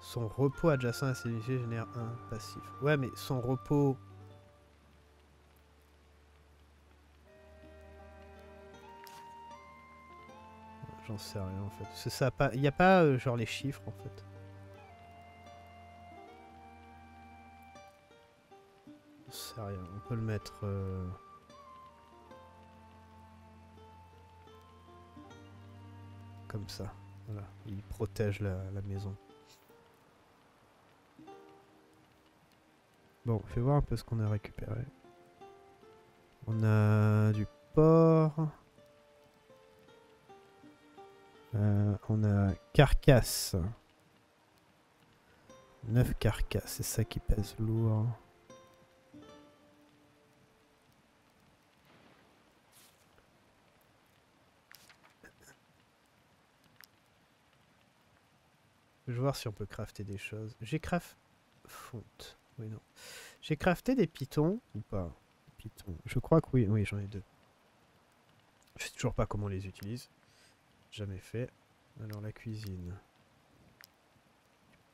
Son repos adjacent à ses unités génère un passif. Ouais mais son repos... J'en sais rien en fait. Ça pas... Il n'y a pas euh, genre les chiffres en fait. J'en sais rien. On peut le mettre... Euh... Comme ça. Voilà. Il protège la, la maison. Bon, fais voir un peu ce qu'on a récupéré. On a du porc. Euh, on a carcasse. neuf carcasses, c'est ça qui pèse lourd. Je vais voir si on peut crafter des choses. J'ai craft... Fonte. Oui, non. J'ai crafté des pitons ou pas? Pitons. Je crois que oui. Oui, j'en ai deux. Je sais toujours pas comment on les utilise. Jamais fait. Alors la cuisine.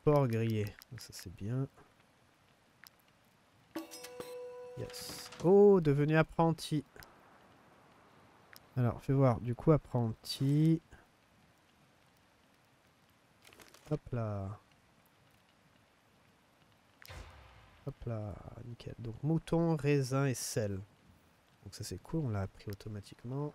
Porc grillé. Ça c'est bien. Yes. Oh, devenu apprenti. Alors, fais voir. Du coup, apprenti. Hop là. Hop là. Nickel. Donc mouton, raisin et sel. Donc ça c'est cool. On l'a appris automatiquement.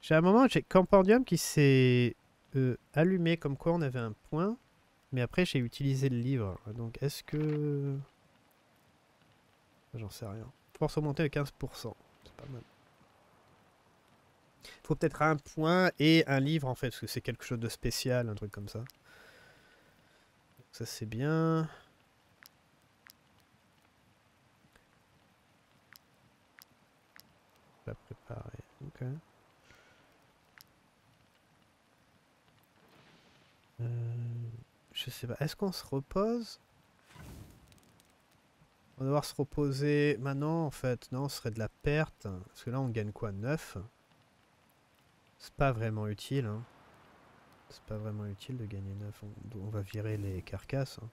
J'ai un moment, j'ai Campandium qui s'est euh, allumé comme quoi on avait un point, mais après j'ai utilisé le livre. Donc est-ce que... J'en sais rien. Force augmentée de quinze pour cent. C'est pas mal. Faut peut-être un point et un livre en fait, parce que c'est quelque chose de spécial, un truc comme ça. Donc ça c'est bien. La préparer. Ok. Euh, je sais pas. Est-ce qu'on se repose? On va devoir se reposer maintenant en fait. Non, ce serait de la perte. Parce que là on gagne quoi? neuf. C'est pas vraiment utile. Hein. C'est pas vraiment utile de gagner neuf. On, on va virer les carcasses. Hein.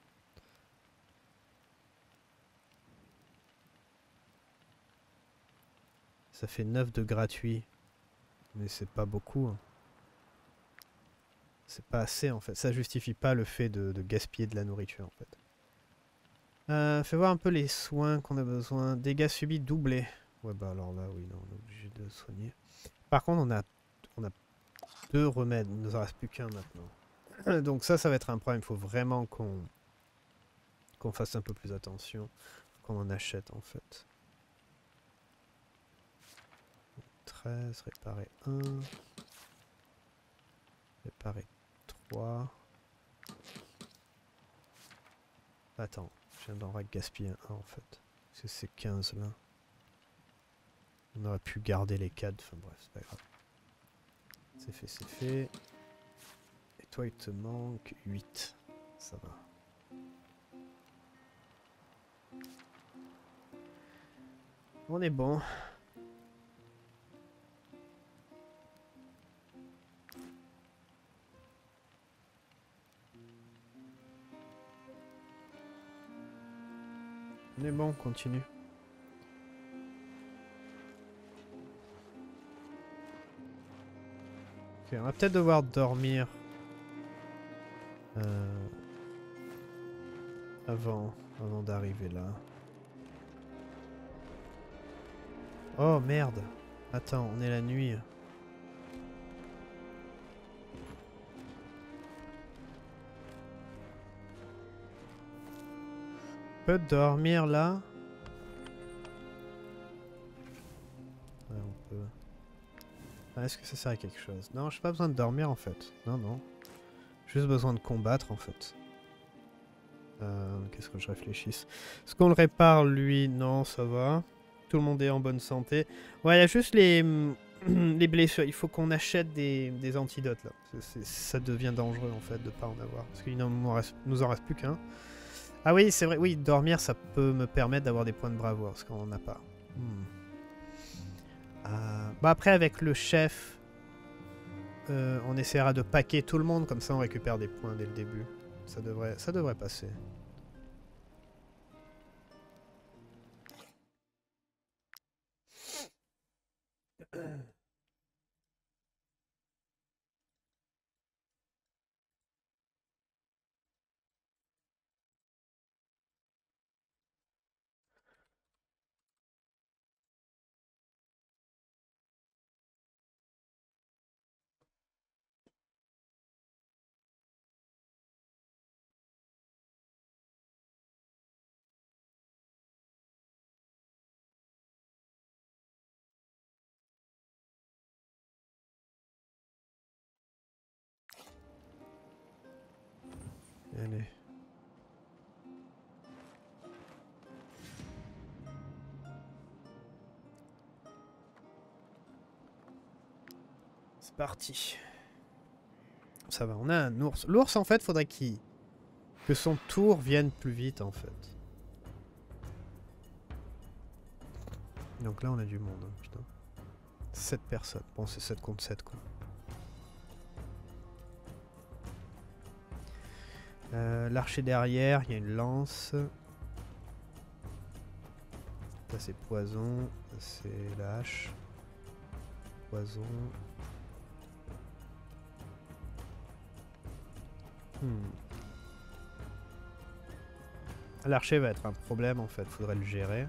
Ça fait neuf de gratuit, mais c'est pas beaucoup. Hein. C'est pas assez en fait, ça justifie pas le fait de, de gaspiller de la nourriture en fait. Euh, fais voir un peu les soins qu'on a besoin. Dégâts subis doublés. Ouais bah alors là oui, non, on est obligé de soigner. Par contre on a, on a deux remèdes, il nous en reste plus qu'un maintenant. Donc ça, ça va être un problème, il faut vraiment qu'on qu'on fasse un peu plus attention, qu'on en achète en fait. treize, réparer un, réparer trois. Attends, je viens d'en gaspiller un en fait. Parce que c'est quinze là. On aurait pu garder les quatre, enfin bref, c'est pas grave. C'est fait, c'est fait. Et toi, il te manque huit. Ça va. On est bon. On est bon, on continue. Ok, on va peut-être devoir dormir euh, avant, avant d'arriver là. Oh merde! Attends, on est la nuit. On peut dormir là? Ouais, on peut. Ah, est-ce que ça sert à quelque chose? Non, j'ai pas besoin de dormir en fait. Non, non. Juste besoin de combattre en fait. Euh, Qu'est-ce que je réfléchisse? Est-ce qu'on le répare lui? Non, ça va. Tout le monde est en bonne santé. Ouais, il y a juste les, les blessures. Il faut qu'on achète des, des antidotes là. C'est, c'est, ça devient dangereux en fait de pas en avoir. Parce qu'il nous en reste plus qu'un. Ah oui, c'est vrai, oui, dormir, ça peut me permettre d'avoir des points de bravoure, parce qu'on n'en a pas. Hmm. Euh, bah après, avec le chef, euh, on essaiera de paquer tout le monde, comme ça on récupère des points dès le début. Ça devrait, ça devrait passer. Allez. C'est parti. Ça va, on a un ours. L'ours, en fait, faudrait qu'il... que son tour vienne plus vite, en fait. Donc là, on a du monde, hein, putain. sept personnes. Bon, c'est sept contre sept, quoi. Euh, l'archer derrière, il y a une lance. Ça c'est poison, c'est la hache. Poison. Hmm. L'archer va être un problème en fait, faudrait le gérer.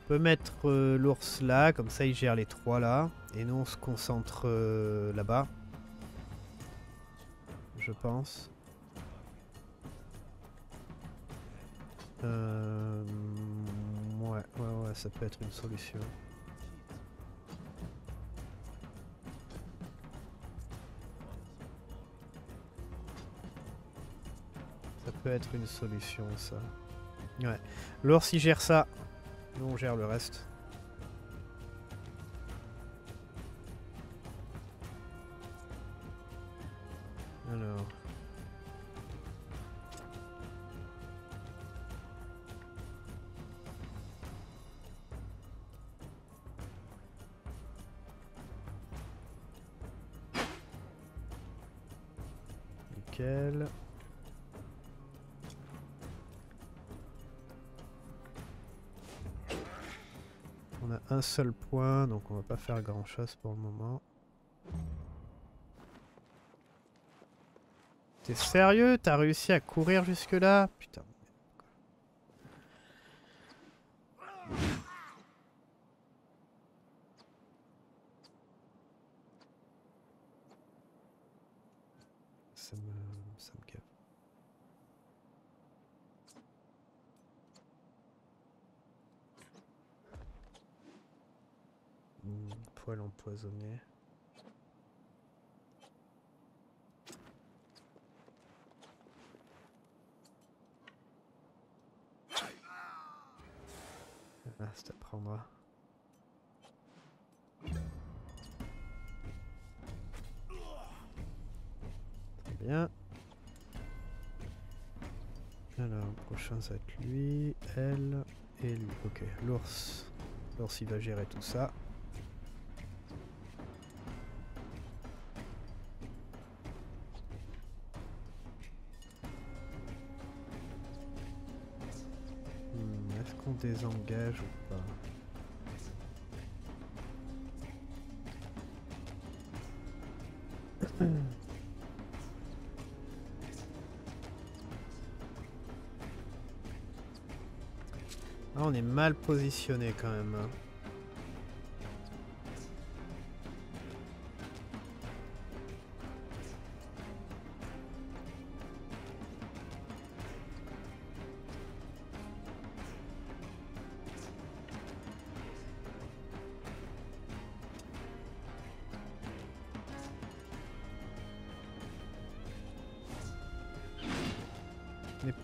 On peut mettre euh, l'ours là, comme ça il gère les trois là, et nous on se concentre euh, là-bas, je pense. Euh, ouais, ouais, ouais, ça peut être une solution. Ça peut être une solution ça. Ouais, l'ours il gère ça. Nous on gère le reste. Alors. Nickel. Un seul point, donc on va pas faire grand chose pour le moment. T'es sérieux? T'as réussi à courir jusque là? Putain. Ça me... ça me cave. Poil empoisonné. Ah, ça t'apprendra. Très bien. Alors, le prochain ça va être lui, elle et lui. Ok, l'ours. L'ours il va gérer tout ça. Désengage ou pas? Ah, on est mal positionné quand même. Hein.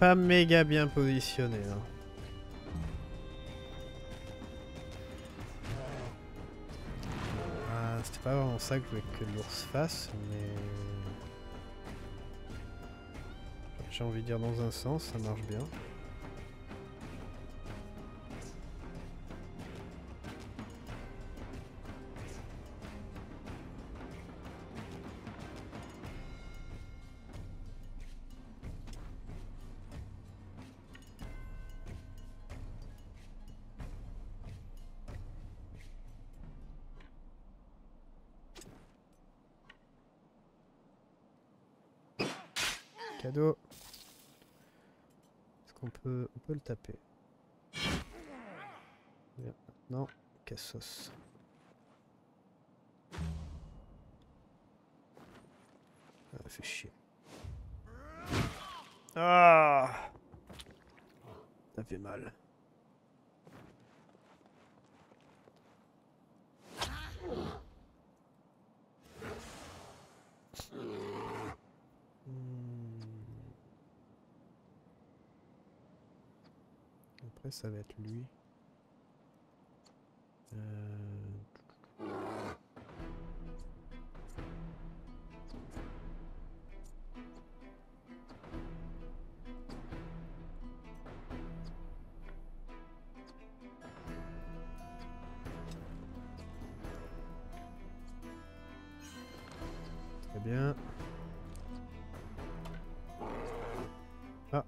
Pas méga bien positionné là. Ah, c'était pas vraiment ça que je voulais que l'ours fasse, mais j'ai envie de dire dans un sens, ça marche bien. cadeau. Est-ce qu'on peut... On peut le taper. Bien, maintenant, Cassos. Ah, fait chier. Ah, ça fait mal. Après ça va être lui. Euh... Très bien. Ah,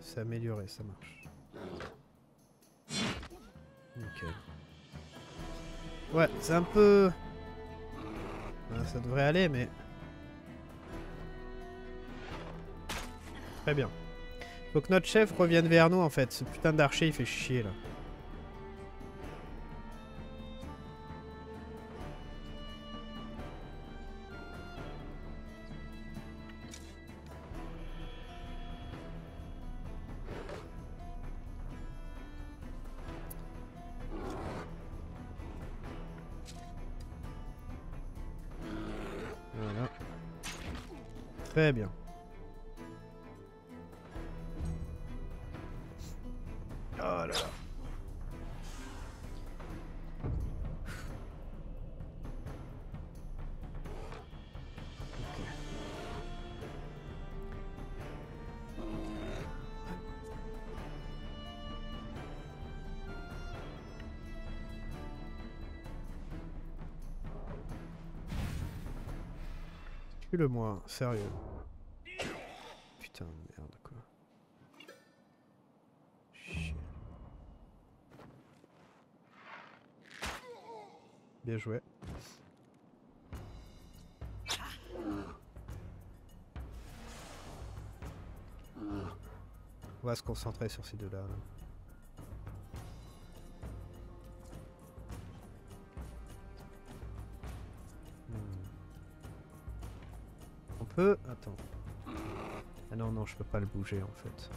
c'est amélioré, ça marche. Nickel. Ouais, c'est un peu... Ah, ça devrait aller, mais... Très bien. Faut que notre chef revienne vers nous, en fait. Ce putain d'archer, il fait chier, là. Très bien. Oh là là. Le moi, sérieux. Putain de merde quoi. Chier. Bien joué. On va se concentrer sur ces deux-là. Là. Peu. Attends. Ah non, non, je peux pas le bouger en fait.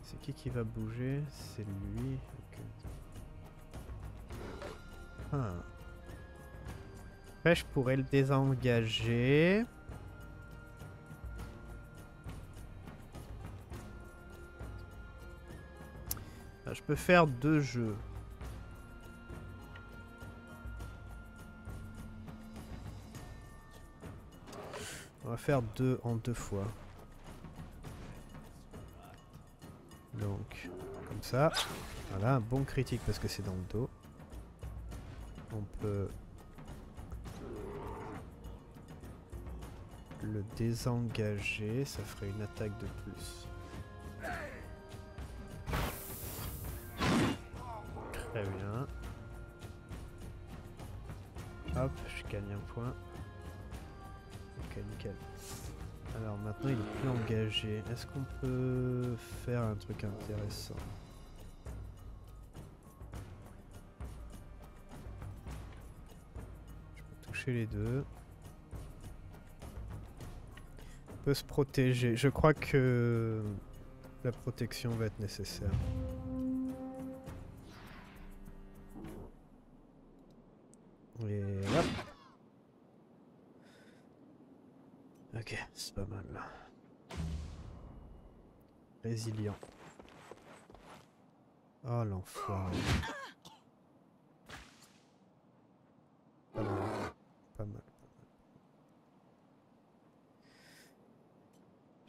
C'est qui qui va bouger? C'est lui. Okay. Ah. Après, je pourrais le désengager. Ah, je peux faire deux jeux. On va faire deux en deux fois. Donc, comme ça. Voilà, un bon critique parce que c'est dans le dos. On peut... le désengager, ça ferait une attaque de plus. Très bien. Hop, je gagne un point. Nickel. Alors maintenant il est plus engagé. Est-ce qu'on peut faire un truc intéressant? Je peux toucher les deux. On peut se protéger. Je crois que la protection va être nécessaire. Et hop. Ok, c'est pas mal. Résilient. Oh l'enfoiré. Pas mal. Pas mal.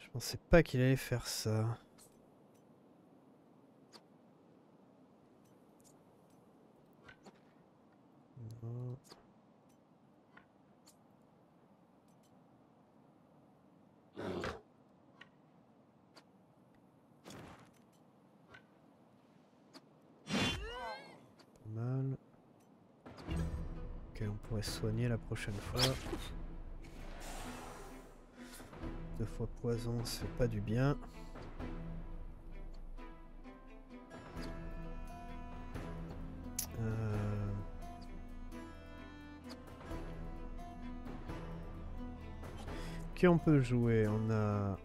Je pensais pas qu'il allait faire ça. Non. Mal. Ok, on pourrait se soigner la prochaine fois. Deux fois poison, c'est pas du bien. Euh... Qui on peut jouer? On a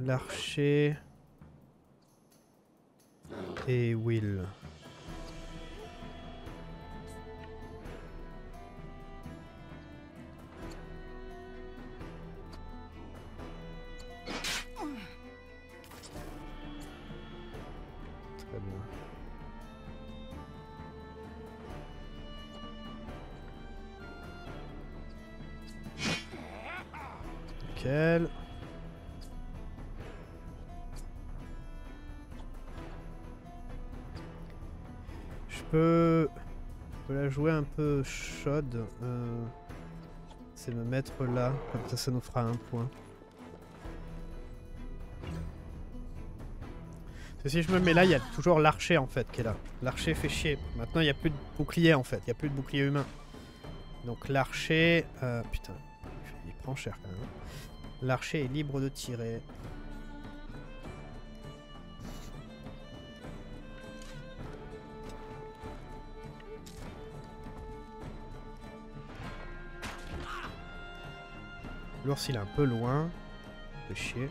l'archer et Will. Chaude, euh, c'est me mettre là, comme ça ça nous fera un point. Parce que si je me mets là, il y a toujours l'archer en fait qui est là. L'archer fait chier. Maintenant il n'y a plus de bouclier en fait, il n'y a plus de bouclier humain. Donc l'archer, euh, putain, il prend cher quand même. L'archer est libre de tirer. L'ours il est un peu loin, un peu chier.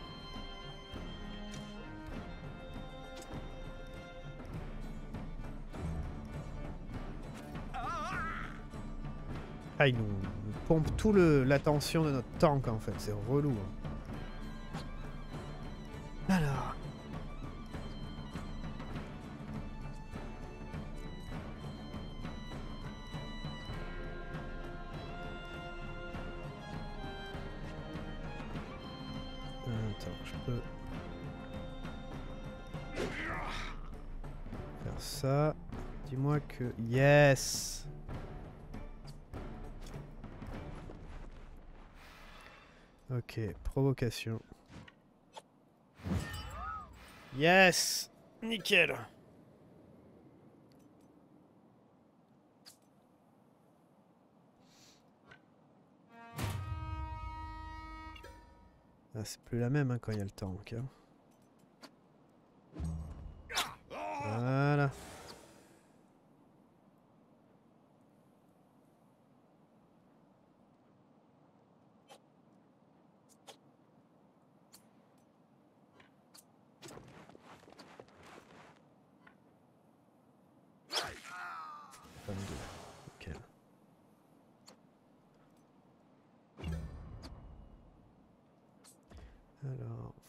Ah, il nous, nous pompe tout le l'attention de notre tank en fait, c'est relou. Hein. Alors. Ça, dis-moi que... Yes! Ok, provocation. Yes! Nickel! Ah, c'est plus la même hein, quand il y a le tank. Hein. Voilà. Alors,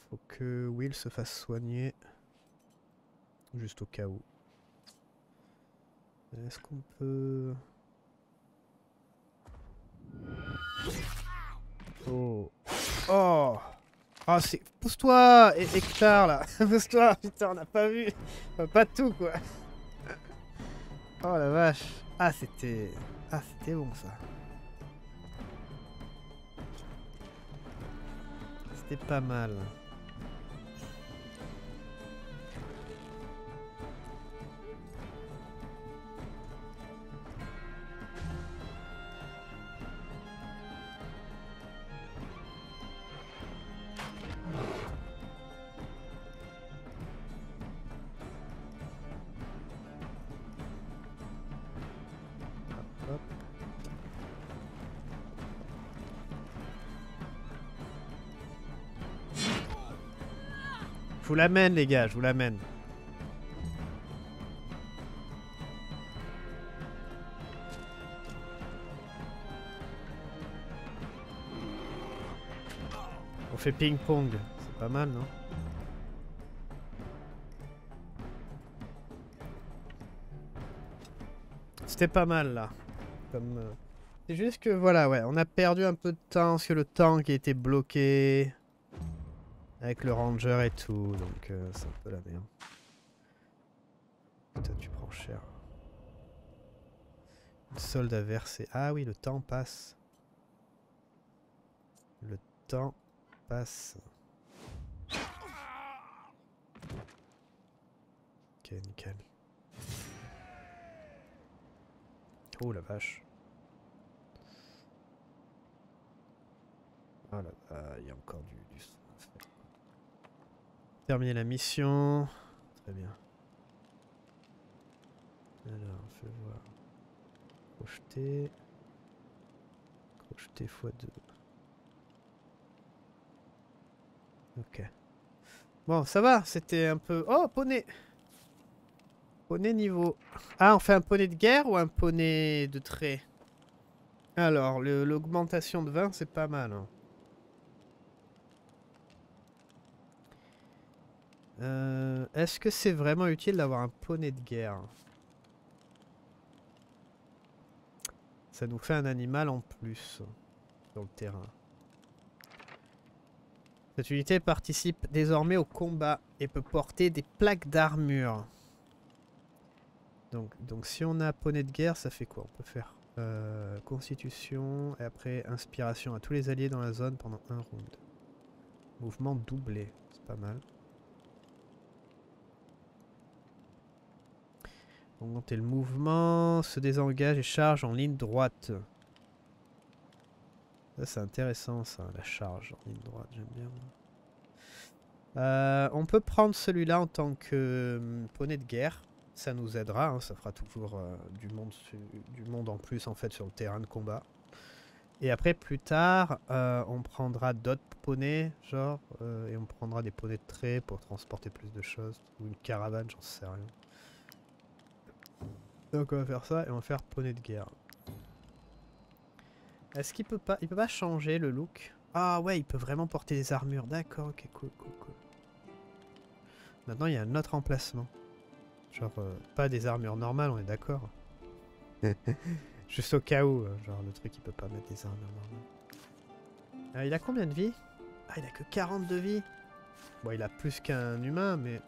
faut que Will se fasse soigner. Juste au cas où. Est-ce qu'on peut... Oh. Oh. Ah, c'est... Pousse-toi, Hector, là. Pousse-toi, putain, on n'a pas vu. Enfin, pas tout, quoi. Oh, la vache. Ah, c'était... Ah, c'était bon, ça. C'était pas mal. Je vous l'amène les gars, je vous l'amène. On fait ping-pong, c'est pas mal non? C'était pas mal là. Comme, euh... c'est juste que voilà, ouais, on a perdu un peu de temps parce que le tank qui était bloqué. Avec le ranger et tout, donc euh, c'est un peu la merde. Putain, tu prends cher. Une solde à verser. Ah oui, le temps passe. Le temps passe. Ok, nickel. Oh la vache. Voilà, ah, il y a encore du, du... Terminer la mission. Très bien. Alors, je vais voir. Crocheter. Crocheter fois deux. Ok. Bon, ça va, c'était un peu... Oh, poney. Poney niveau... Ah, on fait un poney de guerre ou un poney de trait? Alors, l'augmentation de vingt, c'est pas mal. Hein. Euh, Est-ce que c'est vraiment utile d'avoir un poney de guerre? Ça nous fait un animal en plus sur le terrain. Cette unité participe désormais au combat et peut porter des plaques d'armure. Donc, donc si on a poney de guerre, ça fait quoi? On peut faire euh, constitution et après inspiration à tous les alliés dans la zone pendant un round. Mouvement doublé, c'est pas mal. Augmenter le mouvement, se désengage et charge en ligne droite. Ça c'est intéressant ça, la charge en ligne droite, j'aime bien. Euh, on peut prendre celui-là en tant que euh, poney de guerre. Ça nous aidera, hein, ça fera toujours euh, du, monde su du monde en plus en fait sur le terrain de combat. Et après plus tard, euh, on prendra d'autres poneys, genre, euh, et on prendra des poneys de trait pour transporter plus de choses. Ou une caravane, j'en sais rien. Donc on va faire ça et on va faire poney de guerre. Est-ce qu'il peut pas, il peut pas changer le look? Ah ouais, il peut vraiment porter des armures. D'accord, ok, cool, cool, cool. Maintenant il y a un autre emplacement. Genre euh, pas des armures normales, on est d'accord. Juste au cas où, genre le truc il peut pas mettre des armures normales. Euh, il a combien de vie? Ah, il a que quarante de vie. Bon, il a plus qu'un humain, mais...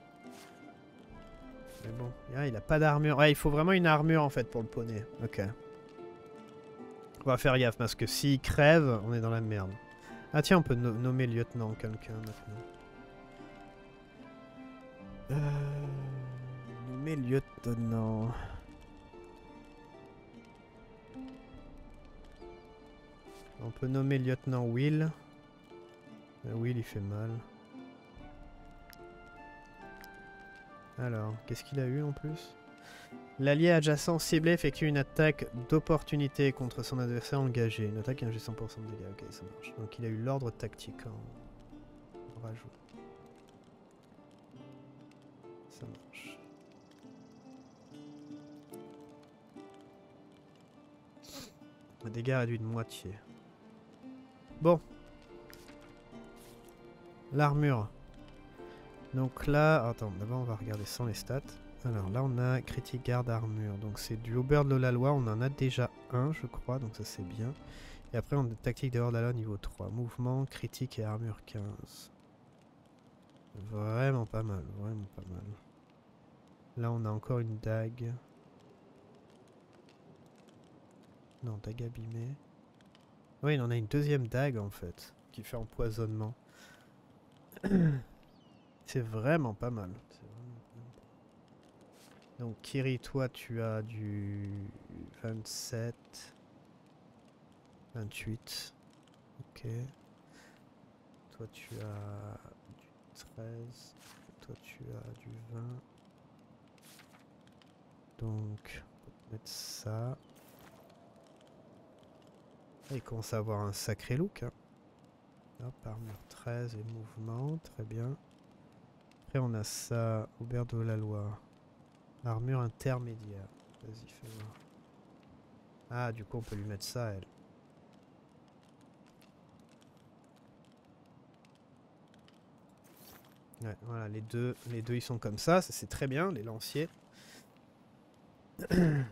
Mais bon, ah, il a pas d'armure. Ouais, il faut vraiment une armure en fait pour le poney. Ok. On va faire gaffe parce que s'il crève, on est dans la merde. Ah tiens, on peut no nommer lieutenant quelqu'un maintenant. Euh... Nommer lieutenant. On peut nommer lieutenant Will. Euh, Will, il fait mal. Alors, qu'est-ce qu'il a eu en plus? L'allié adjacent ciblé effectue une attaque d'opportunité contre son adversaire engagé. Une attaque inflige cent pour cent de dégâts. Ok, ça marche. Donc il a eu l'ordre tactique en rajout. Ça marche. Le dégât réduit de moitié. Bon. L'armure. Donc là, attends, d'abord on va regarder sans les stats. Alors là on a critique garde armure, donc c'est du Aubert de l'Olalois, on en a déjà un je crois, donc ça c'est bien. Et après on a tactique dehors de la loi niveau trois, mouvement, critique et armure quinze. Vraiment pas mal, vraiment pas mal. Là on a encore une dague. Non, dague abîmée. Oui, il en a une deuxième dague en fait, qui fait empoisonnement. C'est vraiment pas mal. Donc Kiri, toi tu as du vingt-sept, vingt-huit. Ok. Toi tu as du treize. Toi tu as du vingt. Donc on peut mettre ça. Et il commence à avoir un sacré look. Hein. Hop, armure treize et mouvement. Très bien. Après on a ça, Aubert de la Loi. Armure intermédiaire. Vas-y, fais voir. Ah, du coup on peut lui mettre ça, elle. Ouais, voilà, les deux, les deux ils sont comme ça, ça c'est très bien, les lanciers. euh,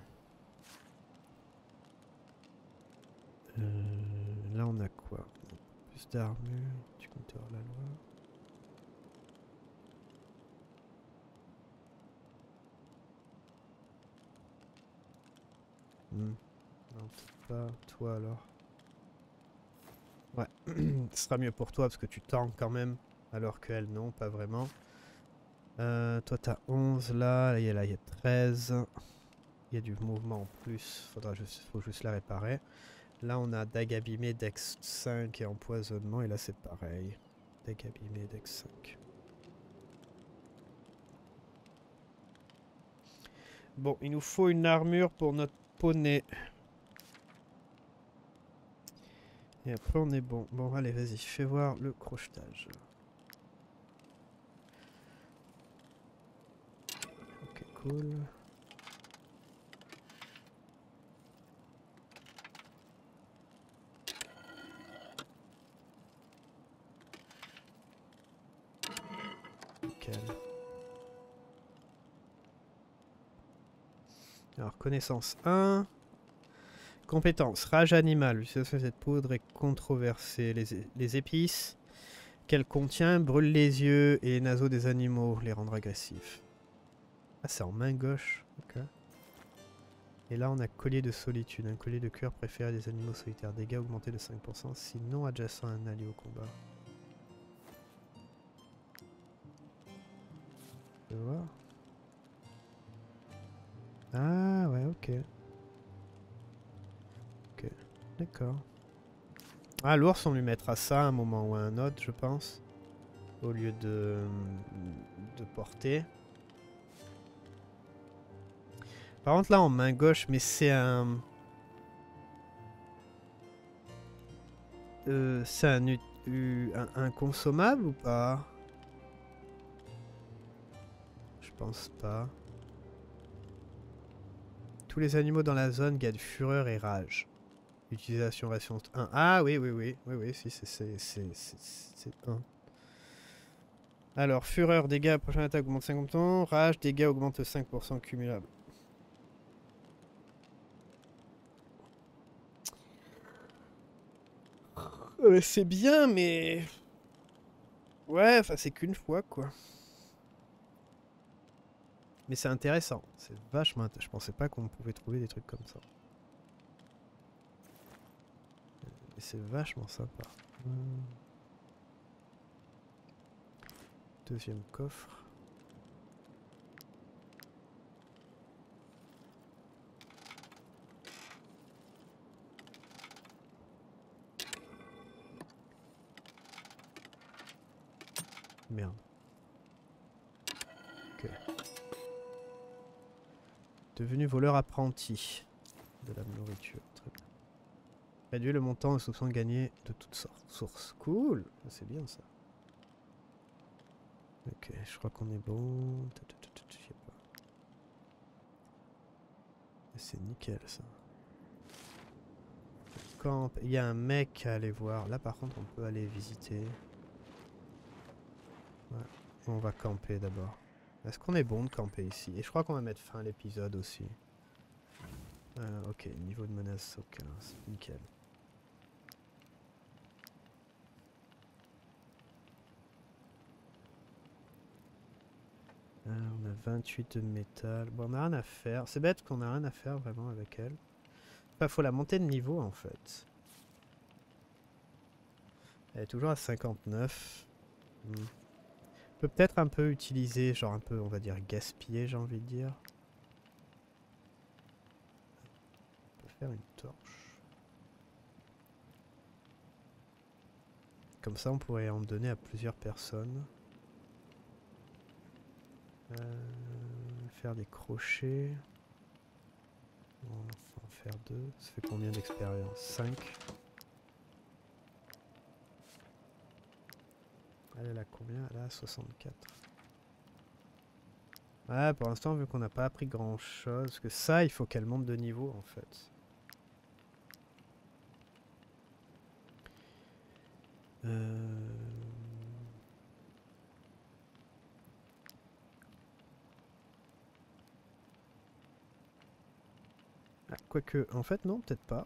là on a quoi? Plus d'armure, du compteur de la Loi. Hmm. Non, pas toi alors. Ouais, ce sera mieux pour toi parce que tu tanks quand même, alors qu'elle non, pas vraiment. Euh, toi t'as onze là, il y a treize. Il y a du mouvement en plus, faudra juste, faut juste la réparer. Là, on a dague abîmée, dex cinq et empoisonnement. Et là, c'est pareil. Dague abîmée, dex cinq. Bon, il nous faut une armure pour notre poney. Et après, on est bon. Bon, allez, vas-y, fais voir le crochetage. Ok, cool. Alors, connaissance un. Compétence. Rage animale. L'utilisation de cette poudre est controversée. Les, les épices qu'elle contient brûlent les yeux et les naseaux des animaux, les rendre agressifs. Ah, c'est en main gauche. Ok. Et là, on a collier de solitude. Un collier de cuir préféré des animaux solitaires. Dégâts augmentés de cinq pour cent si non adjacent à un allié au combat. Je vais voir. Ah ouais, ok. Ok, d'accord. Ah, l'ours, on lui mettra ça à un moment ou à un autre, je pense. Au lieu de, de porter. Par contre, là, en main gauche, mais c'est un... Euh, c'est un, un, un consommable ou pas? Je pense pas. Tous les animaux dans la zone gagnent fureur et rage. Utilisation récente un. Ah oui, oui, oui, oui, oui, si, c'est un. Alors, fureur, dégâts, prochaine attaque augmente cinquante pour cent. Rage, dégâts augmente cinq pour cent cumulable. Euh, c'est bien, mais... Ouais, enfin, c'est qu'une fois, quoi. Mais c'est intéressant, c'est vachement intéressant. Je pensais pas qu'on pouvait trouver des trucs comme ça. Mais c'est vachement sympa. Deuxième coffre. Merde. Devenu voleur apprenti de la nourriture. Très bien. Réduit le montant et soupçon de gagner de toutes sortes. Sources. Cool. C'est bien ça. Ok, je crois qu'on est bon. Je sais pas. C'est nickel ça. Camp. Il y a un mec à aller voir. Là par contre on peut aller visiter. Ouais. On va camper d'abord. Est-ce qu'on est bon de camper ici? Et je crois qu'on va mettre fin à l'épisode aussi. Euh, ok, niveau de menace au quinze, nickel. Ah, on a vingt-huit de métal. Bon, on n'a rien à faire. C'est bête qu'on n'a rien à faire vraiment avec elle. Enfin, faut la monter de niveau en fait. Elle est toujours à cinquante-neuf. Hmm. Peut-être un peu utiliser, genre un peu, on va dire, gaspiller, j'ai envie de dire. On peut faire une torche. Comme ça, on pourrait en donner à plusieurs personnes. Euh, faire des crochets. On va en faire deux. Ça fait combien d'expérience? cinq. Elle a combien? Elle a soixante-quatre. Ouais, pour l'instant, vu qu'on n'a pas appris grand chose, parce que ça, il faut qu'elle monte de niveau en fait. Euh... Ah, quoique, en fait, non, peut-être pas.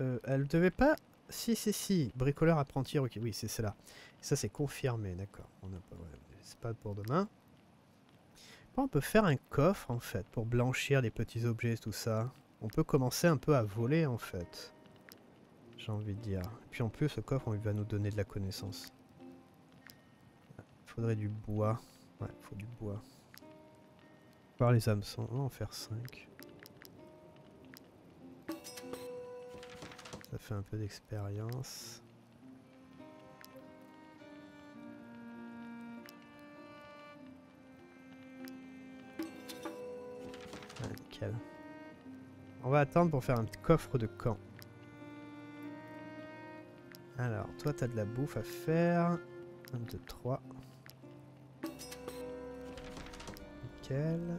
Euh, elle devait pas... Si, si, si. Bricoleur, apprenti, ok. Oui, c'est celle-là. Ça, c'est confirmé, d'accord. On n'a pas... Ouais, c'est pas pour demain. Bon, on peut faire un coffre, en fait, pour blanchir les petits objets, tout ça. On peut commencer un peu à voler, en fait. J'ai envie de dire. Et puis en plus, ce coffre, on va nous donner de la connaissance. Il faudrait du bois. Ouais, il faut du bois. par les hameçons. On va en faire cinq. Ça fait un peu d'expérience. Ah, nickel. On va attendre pour faire un petit coffre de camp. Alors, toi, t'as de la bouffe à faire. un, deux, trois. Nickel.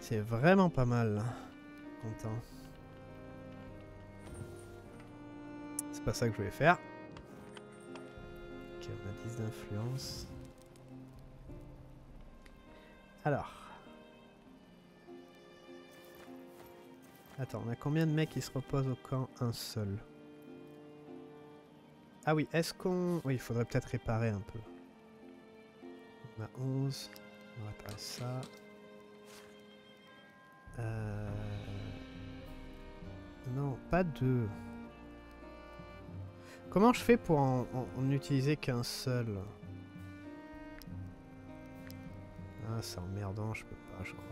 C'est vraiment pas mal. Content. C'est pas ça que je voulais faire. Ok, on a dix d'influence. Alors. Attends, on a combien de mecs qui se reposent au camp? Un seul. Ah oui, est-ce qu'on... Oui, il faudrait peut-être réparer un peu. On a onze. On répare ça. Euh... Non, pas deux. Comment je fais pour en, en, en utiliser qu'un seul? Ah, c'est emmerdant, je peux pas, je crois.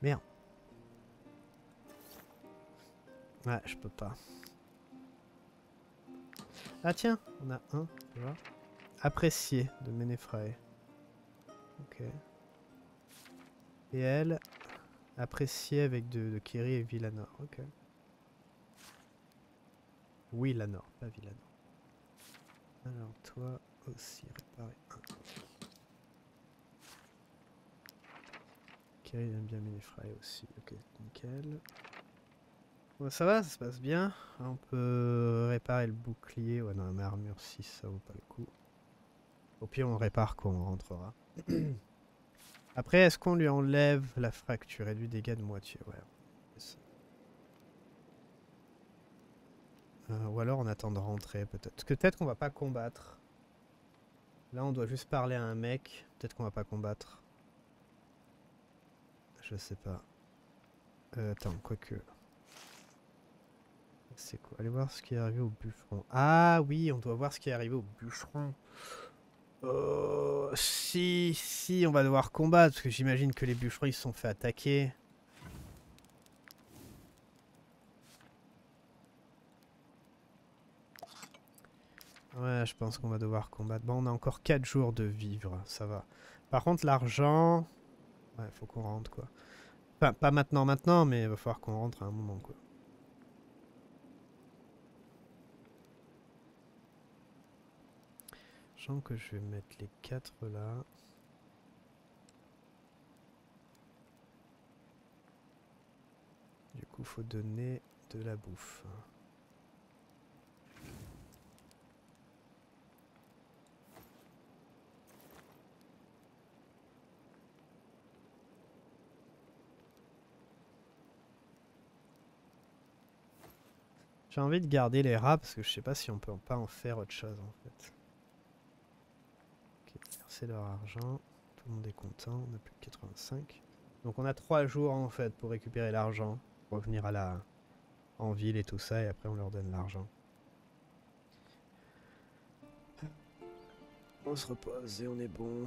Merde. Ouais, je peux pas. Ah tiens, on a un. Voilà. Apprécié de Menefrae. Ok. Et elle, appréciée avec de, de Kerry et Villanor. Ok. Oui, Lanor, pas Villanor. Alors toi aussi, réparer un. Kerry aime bien Menefrae aussi. Ok, nickel. Bon, ça va, ça se passe bien. On peut réparer le bouclier. Ouais, non, mais armure six, ça vaut pas le coup. Au pire, on répare quand on rentrera. Après, est-ce qu'on lui enlève la fracture et du dégât de moitié? Ouais. Euh, ou alors on attend de rentrer, peut-être. Peut-être qu'on va pas combattre. Là, on doit juste parler à un mec. Peut-être qu'on va pas combattre. Je sais pas. Euh, attends, quoique. C'est quoi? Allez voir ce qui est arrivé au bûcheron. Ah oui, on doit voir ce qui est arrivé au bûcheron. Euh, si, si, on va devoir combattre. Parce que j'imagine que les bûcherons, ils se sont fait attaquer. Ouais, je pense qu'on va devoir combattre. Bon, on a encore quatre jours de vivre. Ça va. Par contre, l'argent... Ouais, faut qu'on rentre quoi. Enfin, pas maintenant, maintenant, mais il va falloir qu'on rentre à un moment quoi. Je sens que je vais mettre les quatre là. Du coup, faut donner de la bouffe. J'ai envie de garder les rats parce que je sais pas si on peut pas en faire autre chose en fait. Ok, verser leur argent. Tout le monde est content, on a plus de quatre-vingt-cinq. Donc on a trois jours en fait pour récupérer l'argent, revenir à la en ville et tout ça, et après on leur donne l'argent. On se repose et on est bon.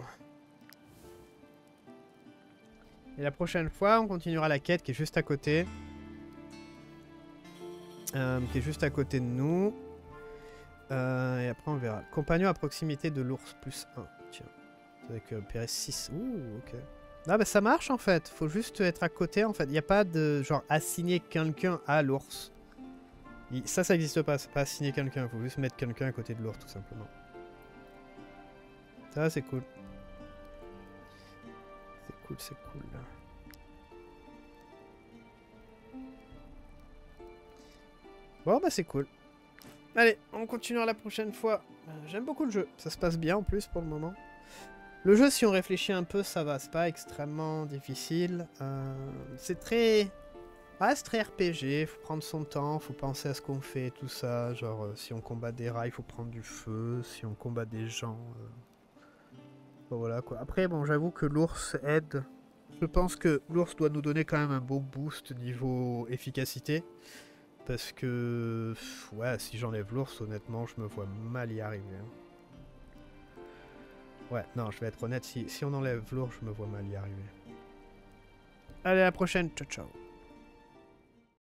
Et la prochaine fois, on continuera la quête qui est juste à côté. Euh, qui est juste à côté de nous. Euh, et après on verra. Compagnon à proximité de l'ours plus un. Tiens. Ça va récupérer six. Ouh, ok. Ah bah ça marche en fait. Faut juste être à côté en fait. Il n'y a pas de genre assigner quelqu'un à l'ours. Ça, ça n'existe pas. C'est pas assigner quelqu'un. Faut juste mettre quelqu'un à côté de l'ours tout simplement. Ça c'est cool. C'est cool, c'est cool. Bon bah c'est cool. Allez, on continuera la prochaine fois. Euh, J'aime beaucoup le jeu. Ça se passe bien en plus pour le moment. Le jeu, si on réfléchit un peu, ça va. C'est pas extrêmement difficile. Euh, c'est très... Ah, c'est très R P G. Faut prendre son temps. Faut penser à ce qu'on fait, tout ça. Genre, euh, si on combat des rats, il faut prendre du feu. Si on combat des gens... Euh... Bon, voilà quoi. Après, bon, j'avoue que l'ours aide. Je pense que l'ours doit nous donner quand même un beau boost niveau efficacité. Parce que... ouais, si j'enlève l'ours, honnêtement, je me vois mal y arriver. Ouais, non, je vais être honnête, si, si on enlève l'ours, je me vois mal y arriver. Allez, à la prochaine, ciao ciao.